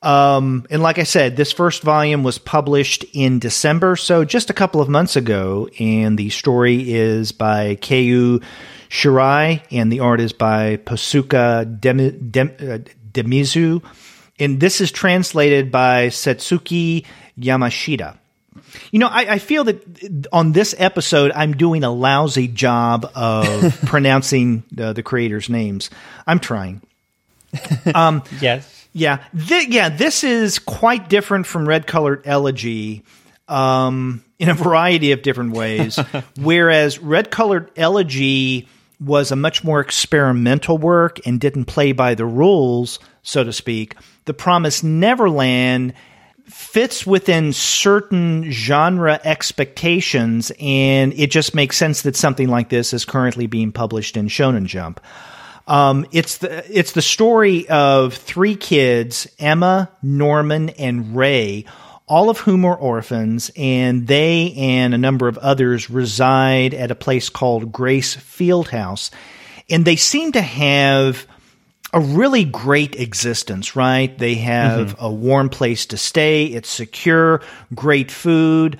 And like I said, this first volume was published in December, so just a couple of months ago, and the story is by Kaiu Shirai, and the art is by Posuka Demizu, and this is translated by Setsuki Yamashita. You know, I feel that on this episode, I'm doing a lousy job of pronouncing the creators' names. I'm trying. Yes. Yeah, this is quite different from Red Colored Elegy in a variety of different ways, whereas Red Colored Elegy was a much more experimental work and didn't play by the rules, so to speak. The Promised Neverland fits within certain genre expectations, and it just makes sense that something like this is currently being published in Shonen Jump. It's the story of three kids, Emma, Norman, and Ray, all of whom are orphans, and they and a number of others reside at a place called Grace Field House, and they seem to have a really great existence, right? They have a warm place to stay, it's secure, great food,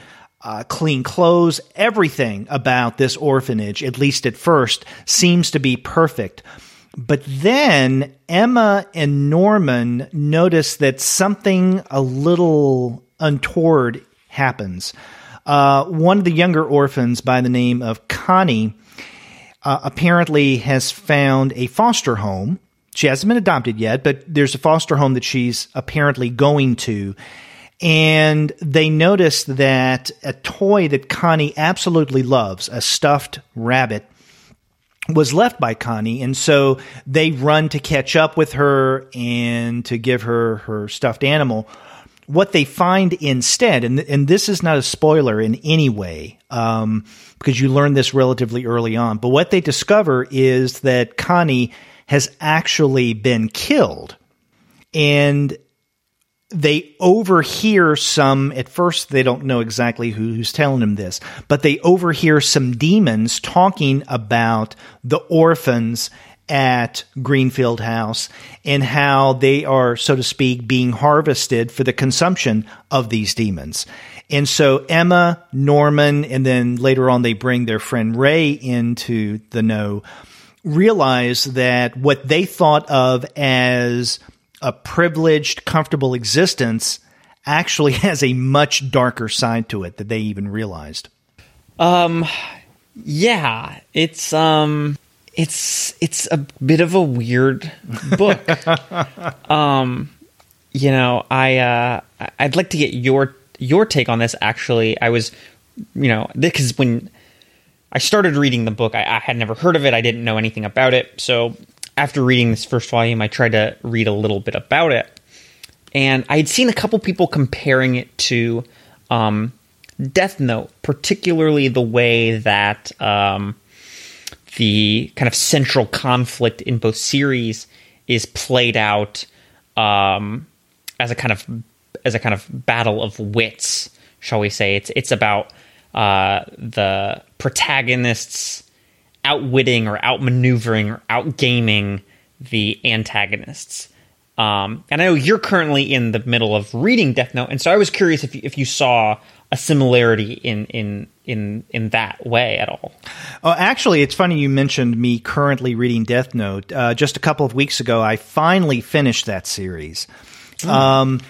clean clothes, everything about this orphanage, at least at first, seems to be perfect. But then Emma and Norman notice that something a little untoward happens. One of the younger orphans by the name of Connie apparently has found a foster home. She hasn't been adopted yet, but there's a foster home that she's apparently going to. And they notice that a toy that Connie absolutely loves, a stuffed rabbit, was left by Connie, and so they run to catch up with her and to give her her stuffed animal. What they find instead, and this is not a spoiler in any way, because you learn this relatively early on, but what they discover is that Connie has actually been killed, and they overhear some, at first they don't know exactly who's telling them this, but they overhear some demons talking about the orphans at Greenfield House and how they are, so to speak, being harvested for the consumption of these demons. And so Emma, Norman, and then later on they bring their friend Ray into the know, realize that what they thought of as a privileged, comfortable existence actually has a much darker side to it that they even realized. Yeah, it's a bit of a weird book. You know, I'd like to get your take on this. Actually, I was, you know, because when I started reading the book, I had never heard of it. I didn't know anything about it, so. After reading this first volume, I tried to read a little bit about it, and I had seen a couple people comparing it to Death Note, particularly the way that the kind of central conflict in both series is played out as a kind of battle of wits, shall we say? It's about the protagonists outwitting or outmaneuvering or outgaming the antagonists. And I know you're currently in the middle of reading Death Note, and so I was curious if you saw a similarity in that way at all. Oh, actually, it's funny you mentioned me currently reading Death Note. Just a couple of weeks ago, I finally finished that series. And,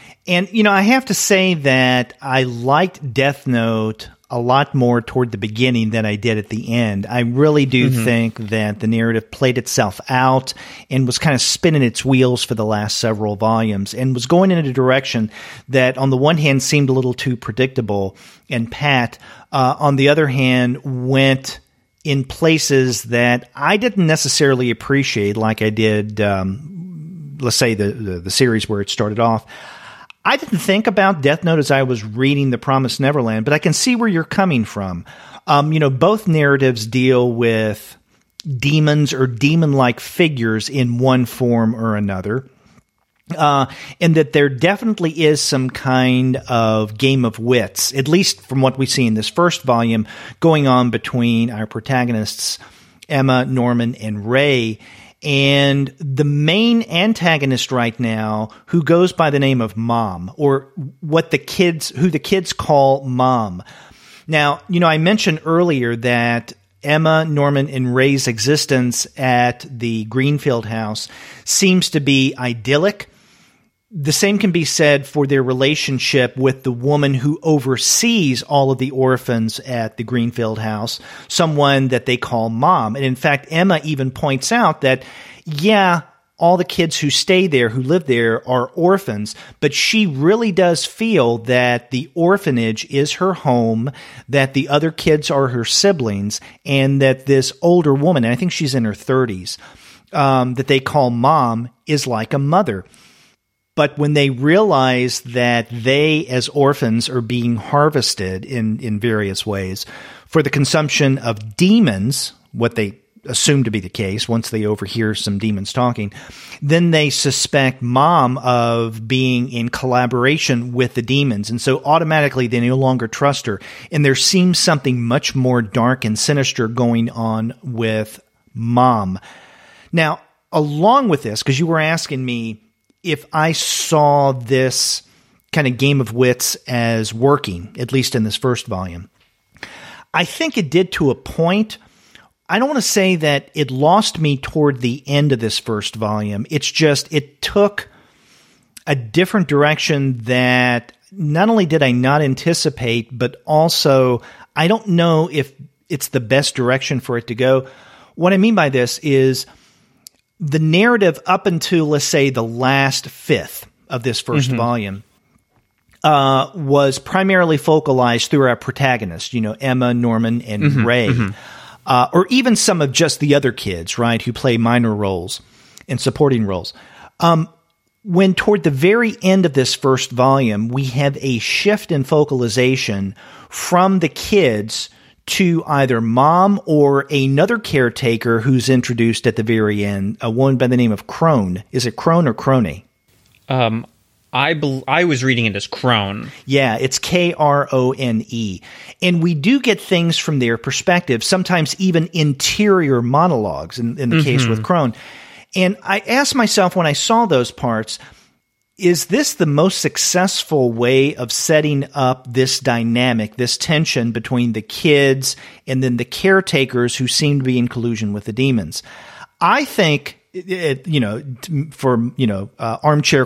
you know, I have to say that I liked Death Note a lot more toward the beginning than I did at the end. I really do think that the narrative played itself out and was kind of spinning its wheels for the last several volumes and was going in a direction that on the one hand seemed a little too predictable and pat, on the other hand went in places that I didn't necessarily appreciate like I did, let's say the series where it started off. I didn't think about Death Note as I was reading The Promised Neverland, but I can see where you're coming from. You know, both narratives deal with demons or demon-like figures in one form or another. And that there definitely is some kind of game of wits, at least from what we see in this first volume, going on between our protagonists, Emma, Norman, and Ray. And the main antagonist right now, who goes by the name of Mom, or what the kids, who the kids call Mom. Now, you know, I mentioned earlier that Emma, Norman, and Ray's existence at the Greenfield House seems to be idyllic. The same can be said for their relationship with the woman who oversees all of the orphans at the Greenfield House, someone that they call Mom. And in fact, Emma even points out that, yeah, all the kids who stay there, who live there, are orphans, but she really does feel that the orphanage is her home, that the other kids are her siblings, and that this older woman, and I think she's in her 30s, that they call Mom, is like a mother. But when they realize that they, as orphans, are being harvested in various ways for the consumption of demons, what they assumed to be the case once they overhear some demons talking, then they suspect Mom of being in collaboration with the demons. And so automatically they no longer trust her. And there seems something much more dark and sinister going on with Mom. Now, along with this, because you were asking me if I saw this kind of game of wits as working, at least in this first volume, I think it did to a point. I don't want to say that it lost me toward the end of this first volume. It's just it took a different direction that not only did I not anticipate, but also I don't know if it's the best direction for it to go. What I mean by this is the narrative up until, let's say, the last fifth of this first volume was primarily focalized through our protagonists, you know, Emma, Norman, and Ray. Or even some of just the other kids, right, who play minor roles and supporting roles. When toward the very end of this first volume, we have a shift in focalization from the kids to either Mom or another caretaker who's introduced at the very end, a woman by the name of Krone. Is it Krone or Krone? I was reading it as Krone. Yeah, it's Krone. And we do get things from their perspective, sometimes even interior monologues in the case with Krone. And I asked myself when I saw those parts, is this the most successful way of setting up this dynamic, this tension between the kids and then the caretakers who seem to be in collusion with the demons? I think armchair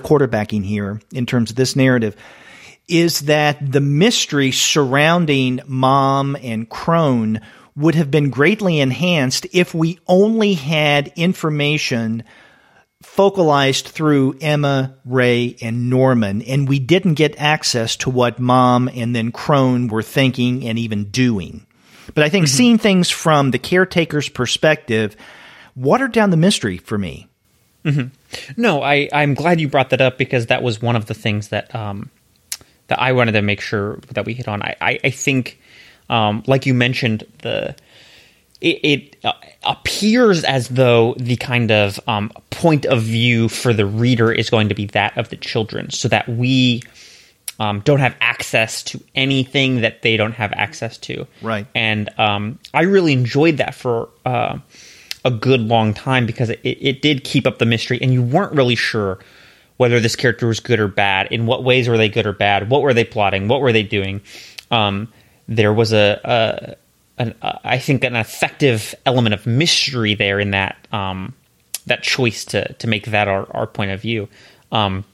quarterbacking here in terms of this narrative is that the mystery surrounding Mom and Krone would have been greatly enhanced if we only had information focalized through Emma, Ray, and Norman, and we didn't get access to what Mom and then Krone were thinking and even doing. But I think seeing things from the caretaker's perspective watered down the mystery for me. No, I'm glad you brought that up, because that was one of the things that that I wanted to make sure that we hit on. I think, like you mentioned, it appears as though the kind of point of view for the reader is going to be that of the children, so that we don't have access to anything that they don't have access to. Right. And I really enjoyed that for a good long time, because it did keep up the mystery, and you weren't really sure whether this character was good or bad. In what ways were they good or bad? What were they plotting? What were they doing? There was I think an effective element of mystery there in that that choice to make that our point of view. And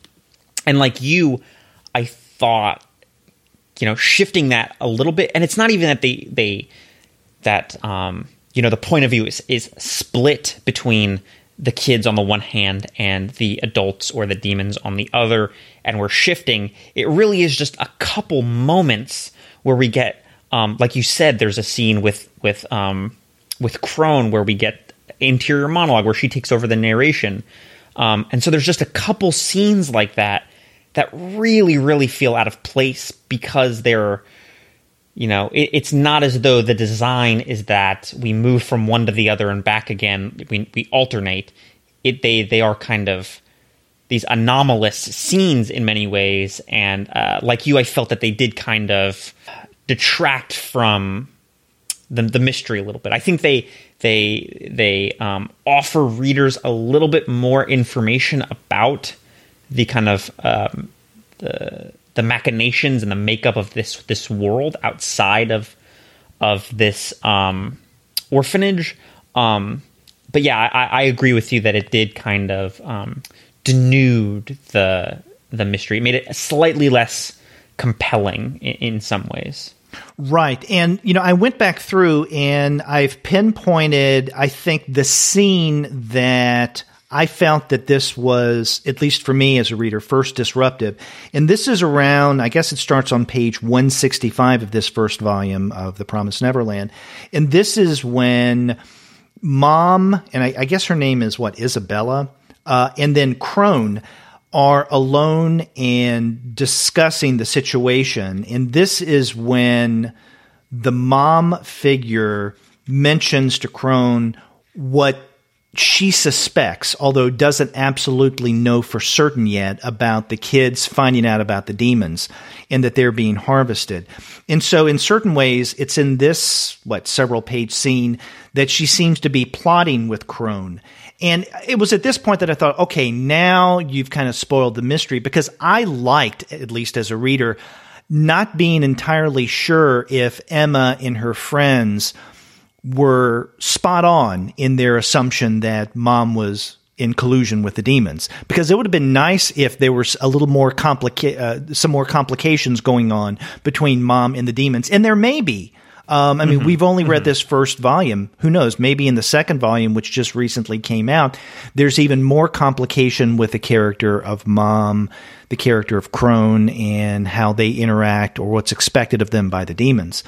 like you, I thought, you know, shifting that a little bit, and it's not even that you know, the point of view is split between the kids on the one hand and the adults or the demons on the other, and we're shifting. It really is just a couple moments where we get, like you said, there's a scene with Krone where we get interior monologue where she takes over the narration, and so there's just a couple scenes like that that really, really feel out of place because they're, you know, it's not as though the design is that we move from one to the other and back again. We alternate. They are kind of these anomalous scenes in many ways. And like you, I felt that they did kind of detract from the mystery a little bit. I think they offer readers a little bit more information about the kind of the machinations and the makeup of this world outside of this orphanage. But yeah, I agree with you that it did kind of denude the mystery. It made it slightly less compelling in some ways. Right. And, you know, I went back through and I've pinpointed, I think, the scene that I felt that this was, at least for me as a reader, first disruptive. And this is around, I guess it starts on page 165 of this first volume of The Promised Neverland. And this is when Mom, and I guess her name is what, Isabella, and then Krone are alone and discussing the situation. And this is when the mom figure mentions to Krone what she suspects, although doesn't absolutely know for certain yet, about the kids finding out about the demons and that they're being harvested. And so in certain ways, it's in this, several-page scene that she seems to be plotting with Krone. And it was at this point that I thought, okay, now you've kind of spoiled the mystery, because I liked, at least as a reader, not being entirely sure if Emma and her friends were spot on in their assumption that Mom was in collusion with the demons, because it would have been nice if there was a little more some more complications going on between Mom and the demons. And there may be. I mean, we've only read this first volume. Who knows? Maybe in the second volume, which just recently came out, there's even more complication with the character of Mom, the character of Krone, and how they interact or what's expected of them by the demons.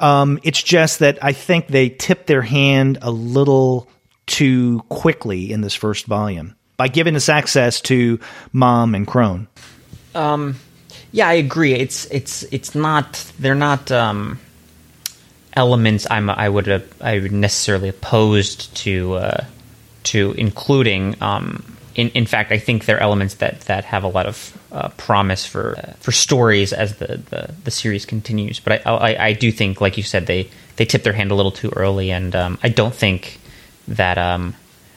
It's just that I think they tipped their hand a little too quickly in this first volume by giving us access to Mom and Krone. Yeah, I agree. It's not, they're not elements I would necessarily opposed to including. In fact, I think they're elements that have a lot of promise for stories as the series continues. But I do think, like you said, they tipped their hand a little too early, and I don't think that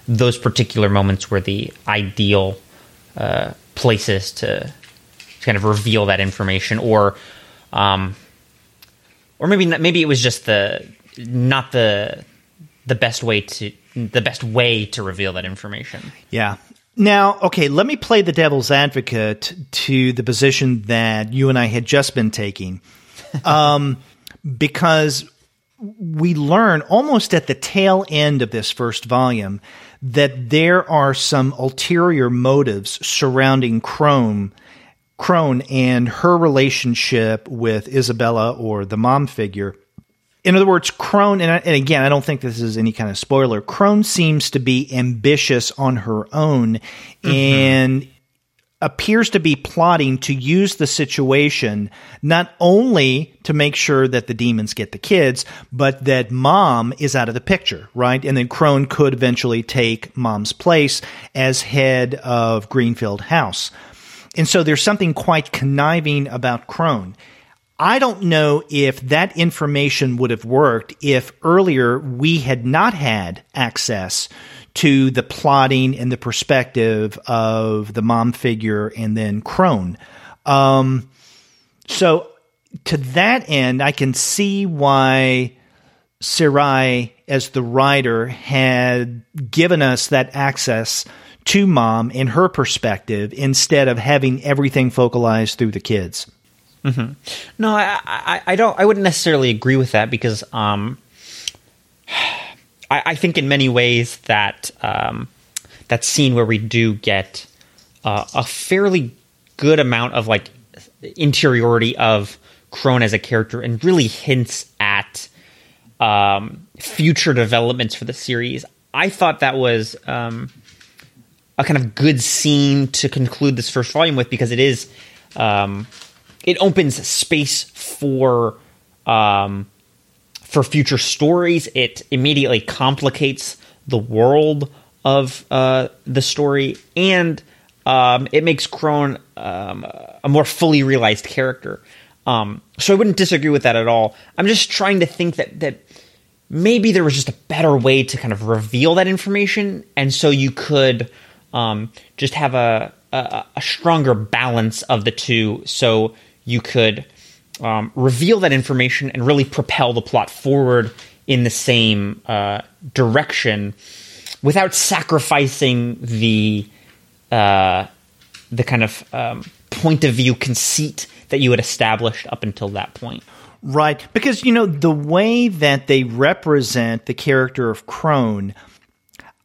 those particular moments were the ideal places to kind of reveal that information, or maybe it was just not the best way to reveal that information. Yeah. Now, okay, let me play the devil's advocate to the position that you and I had just been taking, because we learn almost at the tail end of this first volume that there are some ulterior motives surrounding Krone and her relationship with Isabella, or the mom figure. In other words, Krone, and again, I don't think this is any kind of spoiler, Krone seems to be ambitious on her own and appears to be plotting to use the situation not only to make sure that the demons get the kids, but that Mom is out of the picture, right? And then Krone could eventually take Mom's place as head of Greenfield House. And so there's something quite conniving about Krone. I don't know if that information would have worked if earlier we had not had access to the plotting and the perspective of the mom figure and then Krone. So to that end, I can see why Shirai, as the writer, had given us that access to Mom and her perspective instead of having everything focalized through the kids. Mm-hmm. No, I don't. I wouldn't necessarily agree with that, because I think in many ways that that scene where we do get a fairly good amount of like interiority of Krone as a character, and really hints at future developments for the series. I thought that was a kind of good scene to conclude this first volume with, because it is It opens space for future stories. It immediately complicates the world of the story, and it makes Krone a more fully realized character. So I wouldn't disagree with that at all. I'm just trying to think that maybe there was just a better way to kind of reveal that information, and so you could just have a stronger balance of the two, so you could reveal that information and really propel the plot forward in the same direction without sacrificing the kind of point of view conceit that you had established up until that point. Right, because, you know, the way that they represent the character of Krone,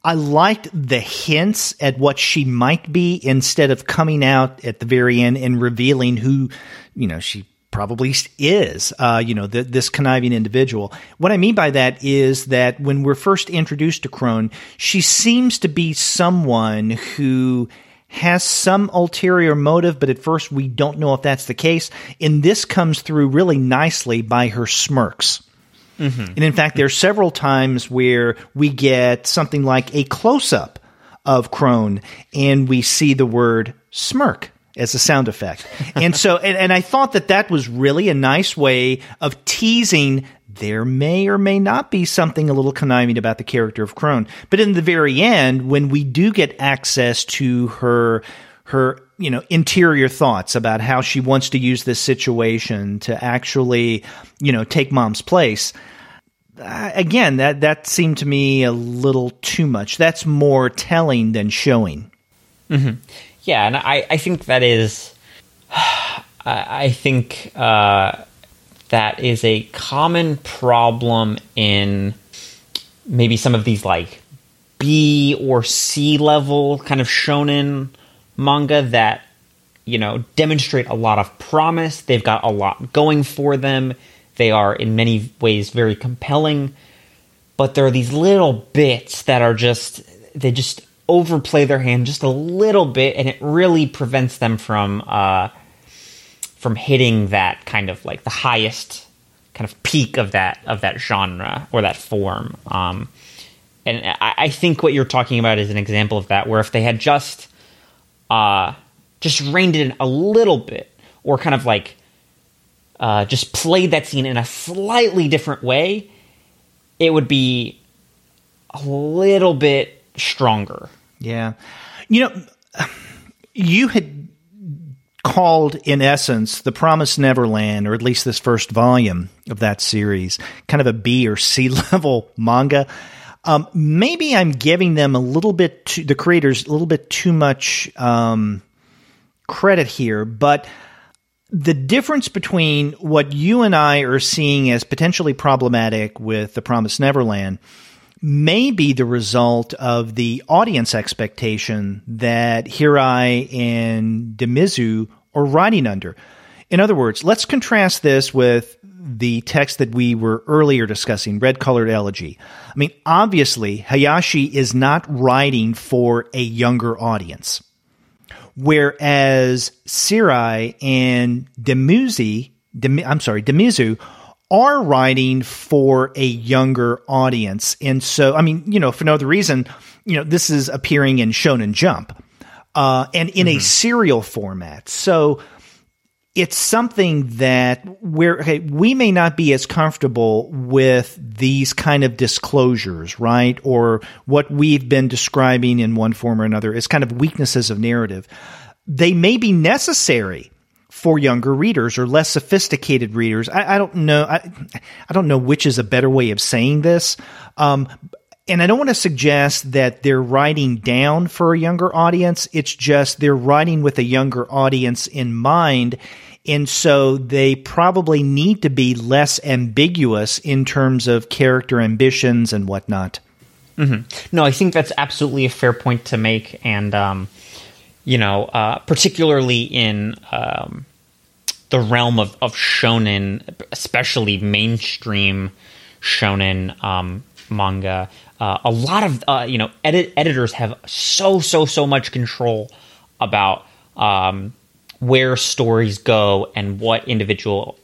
I liked the hints at what she might be instead of coming out at the very end and revealing who, you know, she probably is, this conniving individual. What I mean by that is that when we're first introduced to Krone, she seems to be someone who has some ulterior motive, but at first we don't know if that's the case. And this comes through really nicely by her smirks. Mm-hmm. And in fact, there are several times where we get something like a close-up of Krone, and we see the word smirk as a sound effect. And so, and I thought that was really a nice way of teasing there may or may not be something a little conniving about the character of Krone. But in the very end, when we do get access to her, you know, interior thoughts about how she wants to use this situation to actually, you know, take mom's place, again, that seemed to me a little too much. That's more telling than showing. Mm-hmm. Yeah, and I think that is – I think that is a common problem in maybe some of these like B or C level kind of shonen manga that, you know, demonstrate a lot of promise. They've got a lot going for them. They are in many ways very compelling, but there are these little bits that are just – they just – overplay their hand just a little bit, and it really prevents them from hitting that kind of like the highest kind of peak of that genre or that form. And I think what you're talking about is an example of that, where if they had just reined it in a little bit, or kind of like just played that scene in a slightly different way, it would be a little bit stronger. Yeah. You know, you had called, in essence, The Promised Neverland, or at least this first volume of that series, kind of a B or C level manga. Maybe I'm giving them a little bit, the creators, a little bit too much credit here, but the difference between what you and I are seeing as potentially problematic with The Promised Neverland may be the result of the audience expectation that Hirai and Demizu are writing under. In other words, let's contrast this with the text that we were earlier discussing, Red Colored Elegy. I mean, obviously, Hayashi is not writing for a younger audience, whereas Shirai and Demizu are writing for a younger audience. And so, I mean, you know, for no other reason, you know, this is appearing in Shonen Jump and in a serial format. So it's something that we may not be as comfortable with these kind of disclosures, right? Or what we've been describing in one form or another as kind of weaknesses of narrative. They may be necessary for younger readers or less sophisticated readers. I don't know. I don't know which is a better way of saying this. And I don't want to suggest that they're writing down for a younger audience. It's just they're writing with a younger audience in mind. And so they probably need to be less ambiguous in terms of character ambitions and whatnot. Mm-hmm. No, I think that's absolutely a fair point to make. And, you know, particularly in the realm of shonen, especially mainstream shonen manga, a lot of, you know, editors have so much control about where stories go and what individual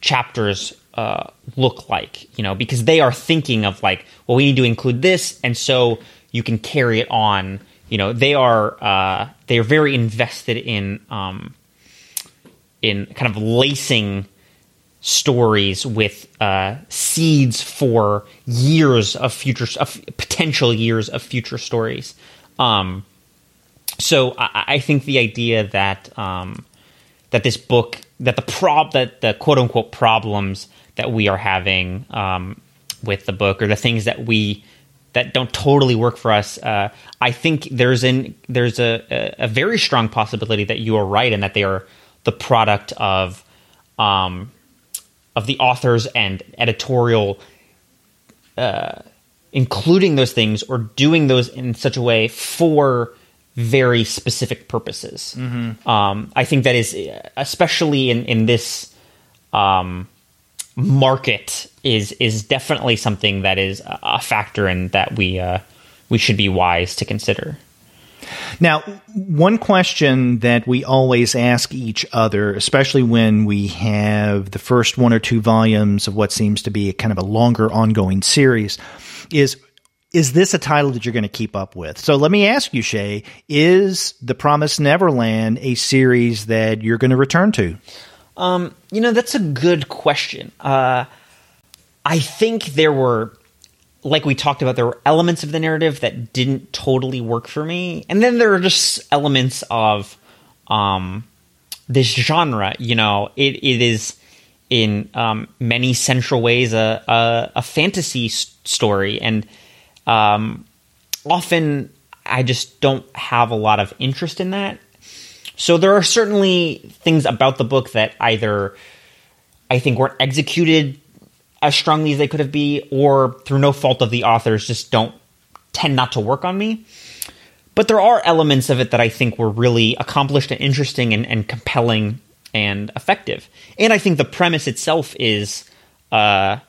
chapters look like, you know, because they are thinking of like, well, we need to include this, and so you can carry it on. You know, they are very invested in kind of lacing stories with seeds for years of future, of potential years of future stories. So I think the idea that that this book, that the quote unquote problems that we are having with the book, or the things that we that don't totally work for us, I think there's a very strong possibility that you are right and that they are the product of the authors and editorial including those things or doing those in such a way for very specific purposes. Mm-hmm. I think that is, especially in this market, is definitely something that is a factor and that we should be wise to consider. Now, one question that we always ask each other, especially when we have the first one or two volumes of what seems to be a kind of a longer ongoing series, is this a title that you're going to keep up with? So let me ask you, Shay, is The Promised Neverland a series that you're going to return to? You know, that's a good question. I think there were, like we talked about, there were elements of the narrative that didn't totally work for me. And then there are just elements of this genre. You know, it is in many central ways a fantasy story. And often I just don't have a lot of interest in that. So there are certainly things about the book that either I think weren't executed as strongly as they could have been, or through no fault of the authors, just tend not to work on me. But there are elements of it that I think were really accomplished and interesting and compelling and effective. And I think the premise itself is fairly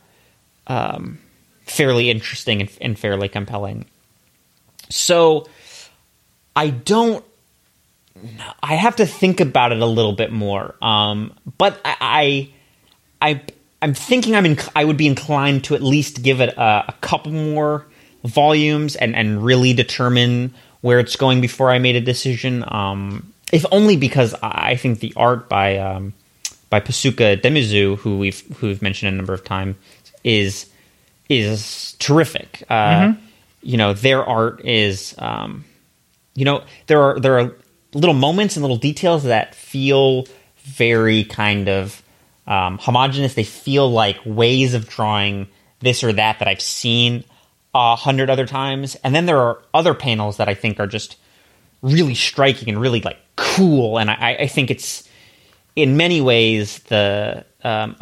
interesting and fairly compelling. So I have to think about it a little bit more. But I'm thinking I would be inclined to at least give it a couple more volumes and really determine where it's going before I made a decision. If only because I think the art by Posuka Demizu, who we've mentioned a number of times, is terrific. Mm-hmm. You know, their art is you know, there are little moments and little details that feel very kind of homogenous. They feel like ways of drawing this or that I've seen 100 other times. And then there are other panels that I think are just really striking and really like cool. And I think it's in many ways a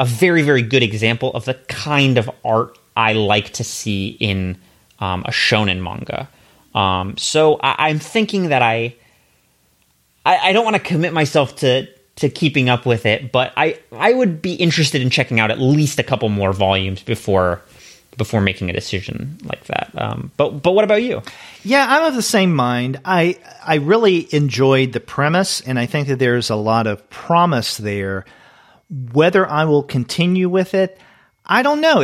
very, very good example of the kind of art I like to see in a shonen manga. So I'm thinking that I don't want to commit myself to keeping up with it, but I would be interested in checking out at least a couple more volumes before making a decision like that. But what about you? Yeah, I'm of the same mind. I really enjoyed the premise, and I think that there's a lot of promise there. Whether I will continue with it, I don't know.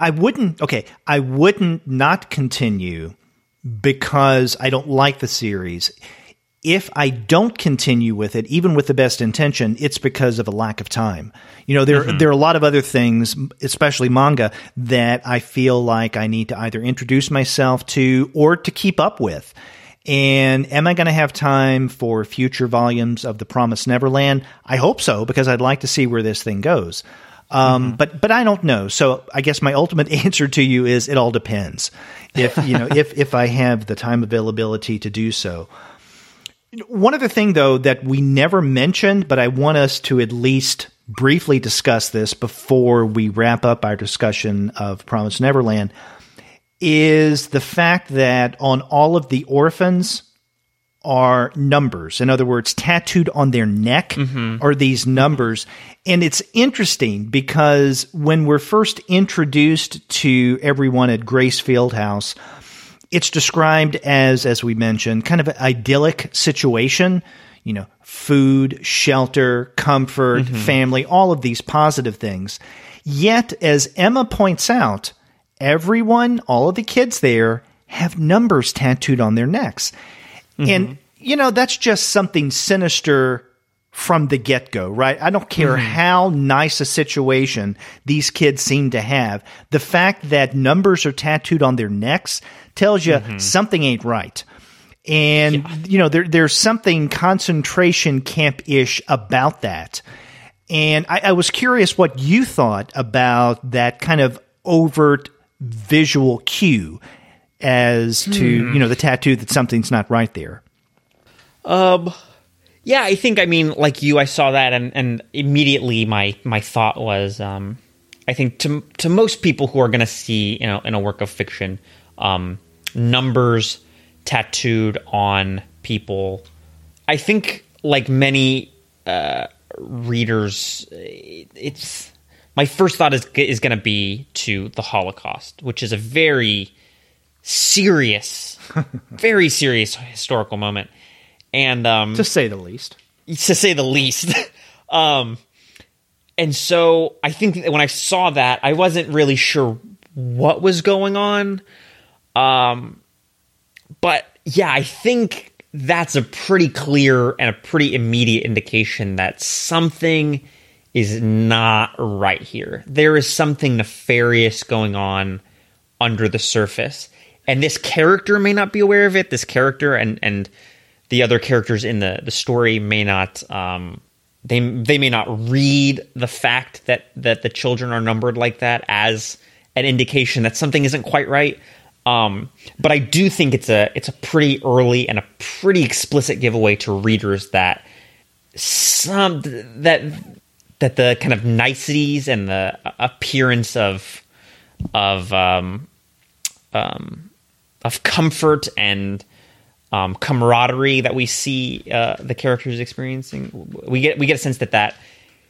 I wouldn't not continue because I don't like the series. If I don't continue with it, even with the best intention, it's because of a lack of time. You know, there are a lot of other things, especially manga, that I feel like I need to either introduce myself to or to keep up with. And am I going to have time for future volumes of The Promised Neverland? I hope so, because I'd like to see where this thing goes. But I don't know. So I guess my ultimate answer to you is it all depends. If, you know, if I have the time availability to do so. One other thing, though, that we never mentioned, but I want us to at least briefly discuss this before we wrap up our discussion of Promised Neverland, is the fact that on all of the orphans are numbers. In other words, tattooed on their neck are these numbers. And it's interesting because when we're first introduced to everyone at Grace Field House, it's described as we mentioned, kind of an idyllic situation. you know, food, shelter, comfort, family, all of these positive things. Yet, as Emma points out, everyone, all of the kids there, have numbers tattooed on their necks. And, you know, that's just something sinister from the get-go, right? I don't care how nice a situation these kids seem to have. The fact that numbers are tattooed on their necks tells you something ain't right. And, you know, there's something concentration camp-ish about that. And I was curious what you thought about that kind of overt visual cue as to, you know, the tattoo that something's not right there. Yeah, I think, I mean, like you, I saw that and immediately my thought was, I think to most people who are going to see, you know, in a work of fiction, numbers tattooed on people, I think, like many readers, it's my first thought is going to be to the Holocaust, which is a very serious, very serious historical moment, and to say the least. And so I think that when I saw that, I wasn't really sure what was going on. But yeah, I think that's a pretty clear and a pretty immediate indication that something is not right here. There is something nefarious going on under the surface. And this character may not be aware of it. This character and the other characters in the story may not they may not read the fact that the children are numbered like that as an indication that something isn't quite right. But I do think it's a pretty early and a pretty explicit giveaway to readers that that the kind of niceties and the appearance of comfort and camaraderie that we see the characters experiencing, we get a sense that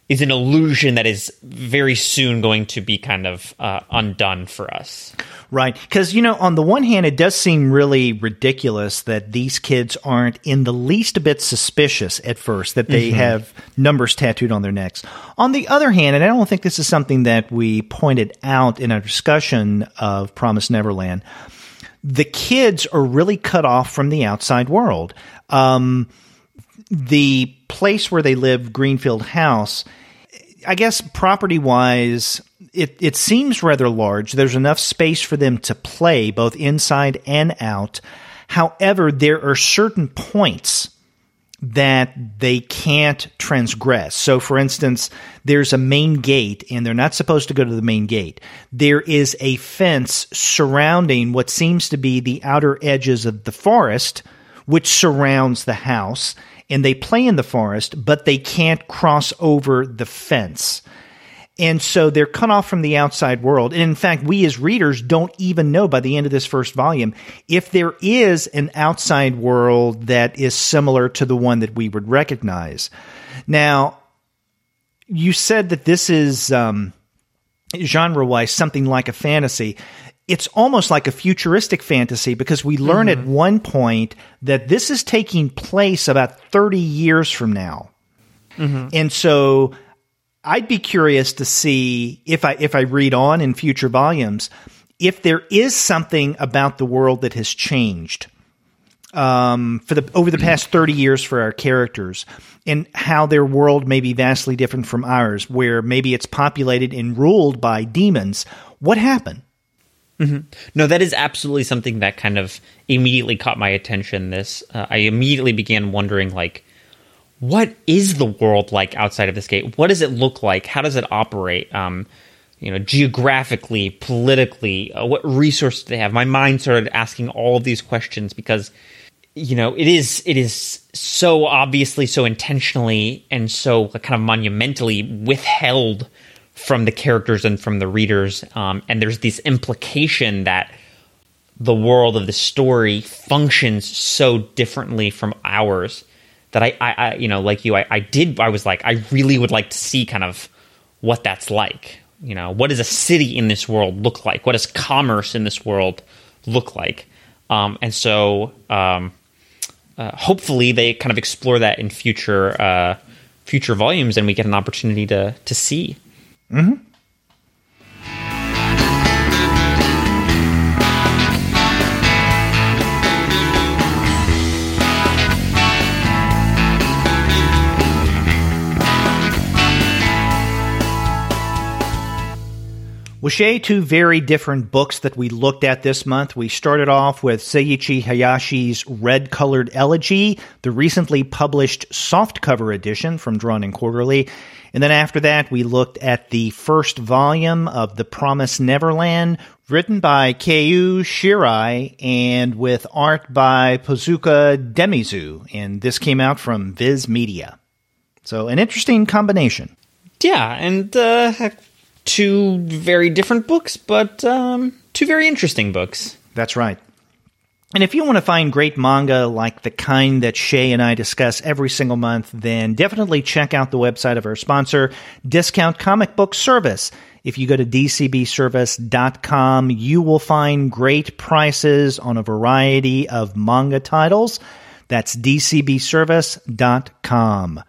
is an illusion that is very soon going to be kind of undone for us. Right. Because, you know, on the one hand, it does seem really ridiculous that these kids aren't in the least bit suspicious at first, that they have numbers tattooed on their necks. On the other hand, and I don't think this is something that we pointed out in our discussion of Promised Neverland, the kids are really cut off from the outside world. The place where they live, Greenfield House, I guess property-wise, it seems rather large. There's enough space for them to play both inside and out. However, there are certain points that they can't transgress. So, for instance, there's a main gate, and they're not supposed to go to the main gate. There is a fence surrounding what seems to be the outer edges of the forest, which surrounds the house, and they play in the forest, but they can't cross over the fence. And so they're cut off from the outside world. And in fact, we as readers don't even know by the end of this first volume if there is an outside world that is similar to the one that we would recognize. Now, you said that this is genre-wise something like a fantasy. It's almost like a futuristic fantasy because we learn at one point that this is taking place about 30 years from now. And so I'd be curious to see if I read on in future volumes, if there is something about the world that has changed over the past 30 years for our characters and how their world may be vastly different from ours, where maybe it's populated and ruled by demons. What happened? No, that is absolutely something that kind of immediately caught my attention. I immediately began wondering, like, what is the world like outside of this gate? What does it look like? How does it operate? You know, geographically, politically, what resources do they have? My mind started asking all of these questions because, you know, it is so obviously, so intentionally, and so kind of monumentally withheld from the characters and from the readers. And there's this implication that the world of the story functions so differently from ours that I you know, like you, I was like, I really would like to see kind of what that's like. You know, what does a city in this world look like? What does commerce in this world look like? And so hopefully they kind of explore that in future future volumes, and we get an opportunity to see. Mm-hmm. Wushe, two very different books that we looked at this month. We started off with Seiichi Hayashi's Red Colored Elegy, the recently published softcover edition from Drawn and Quarterly. And then after that, we looked at the first volume of The Promised Neverland, written by Kaiu Shirai and with art by Posuka Demizu. And this came out from Viz Media. So an interesting combination. Yeah, and... two very different books, but two very interesting books. That's right. And if you want to find great manga like the kind that Shay and I discuss every single month, then definitely check out the website of our sponsor, Discount Comic Book Service. If you go to dcbservice.com, you will find great prices on a variety of manga titles. That's dcbservice.com.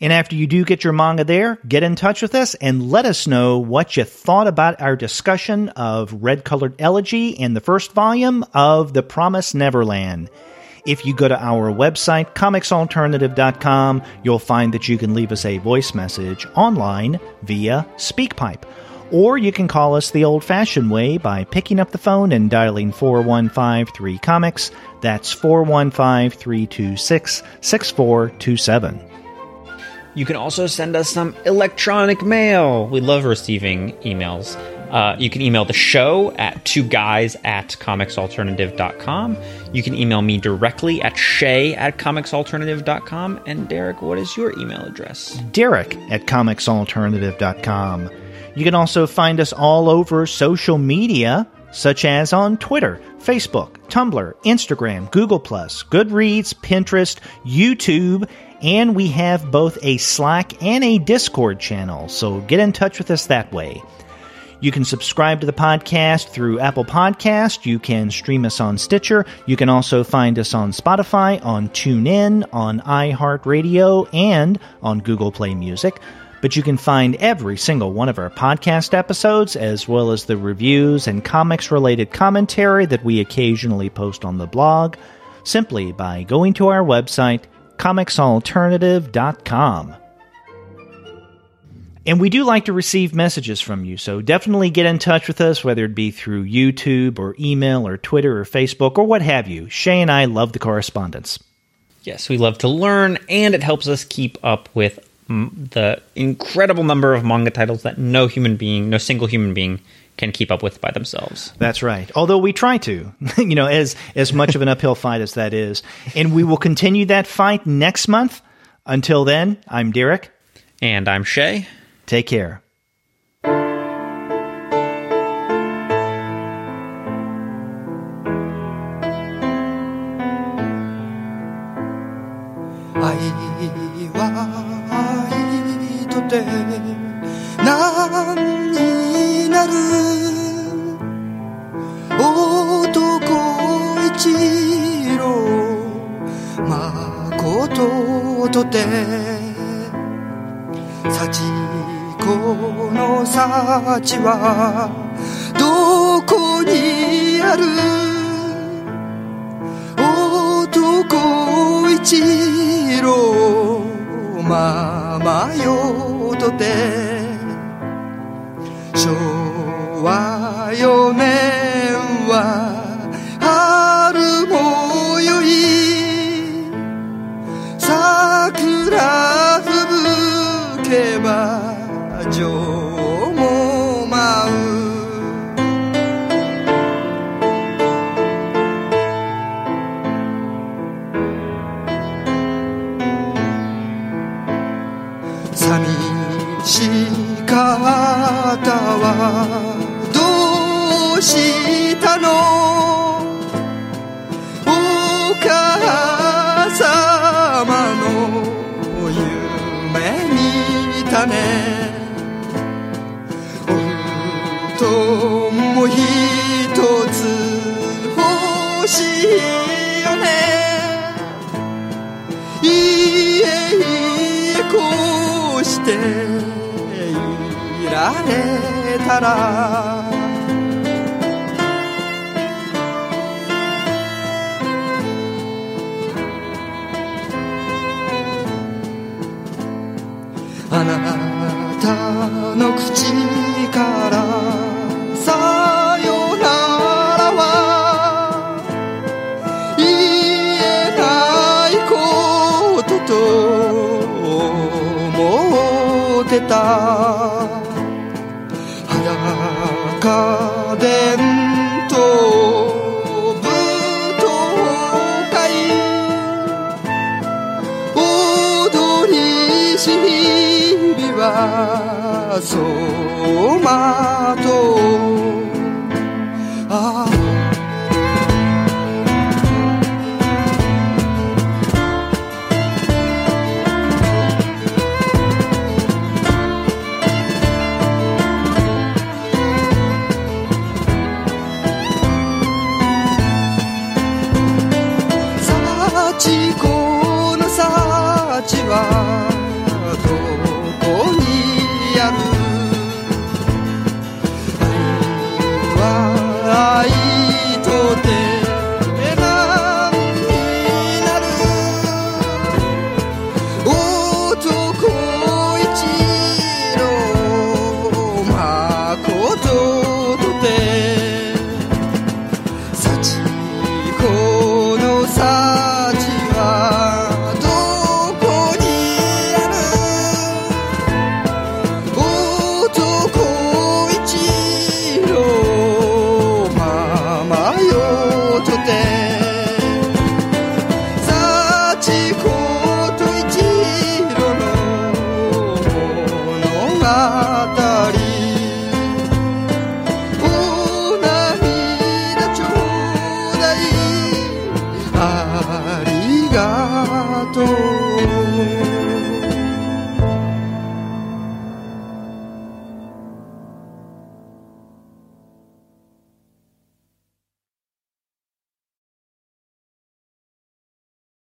And after you do get your manga there, get in touch with us and let us know what you thought about our discussion of Red Colored Elegy and the first volume of The Promised Neverland. If you go to our website, ComicsAlternative.com, you'll find that you can leave us a voice message online via SpeakPipe. Or you can call us the old-fashioned way by picking up the phone and dialing 4153-COMICS. That's 415-326-6427. You can also send us some electronic mail. We love receiving emails. You can email the show at twoguys@comicsalternative.com. You can email me directly at shay@comicsalternative.com. And Derek, what is your email address? Derek@comicsalternative.com. You can also find us all over social media, such as on Twitter, Facebook, Tumblr, Instagram, Google+, Goodreads, Pinterest, YouTube, and we have both a Slack and a Discord channel, so get in touch with us that way. You can subscribe to the podcast through Apple Podcasts. You can stream us on Stitcher. You can also find us on Spotify, on TuneIn, on iHeartRadio, and on Google Play Music. But you can find every single one of our podcast episodes, as well as the reviews and comics-related commentary that we occasionally post on the blog, simply by going to our website, ComicsAlternative.com. And we do like to receive messages from you, so definitely get in touch with us, whether it be through YouTube or email or Twitter or Facebook or what have you. Shay and I love the correspondence. Yes, we love to learn, and it helps us keep up with the incredible number of manga titles that no single human being can keep up with by themselves. That's right. Although we try to, as much of an uphill fight as that is. And we will continue that fight next month. Until then, I'm Derek. And I'm Shay. Take care. Sachikoの幸はどこにある男一郎ままよとて昭和4年は春もよい桜吹けば情も舞う寂しかったはどうしたのお母様の夢見たねもう一つ欲しいよねていられたら」「あなたの口からさよならは言えないことと思ってた」「裸電灯舞踏会」「踊りしに」そうまとああ幸子の幸はありが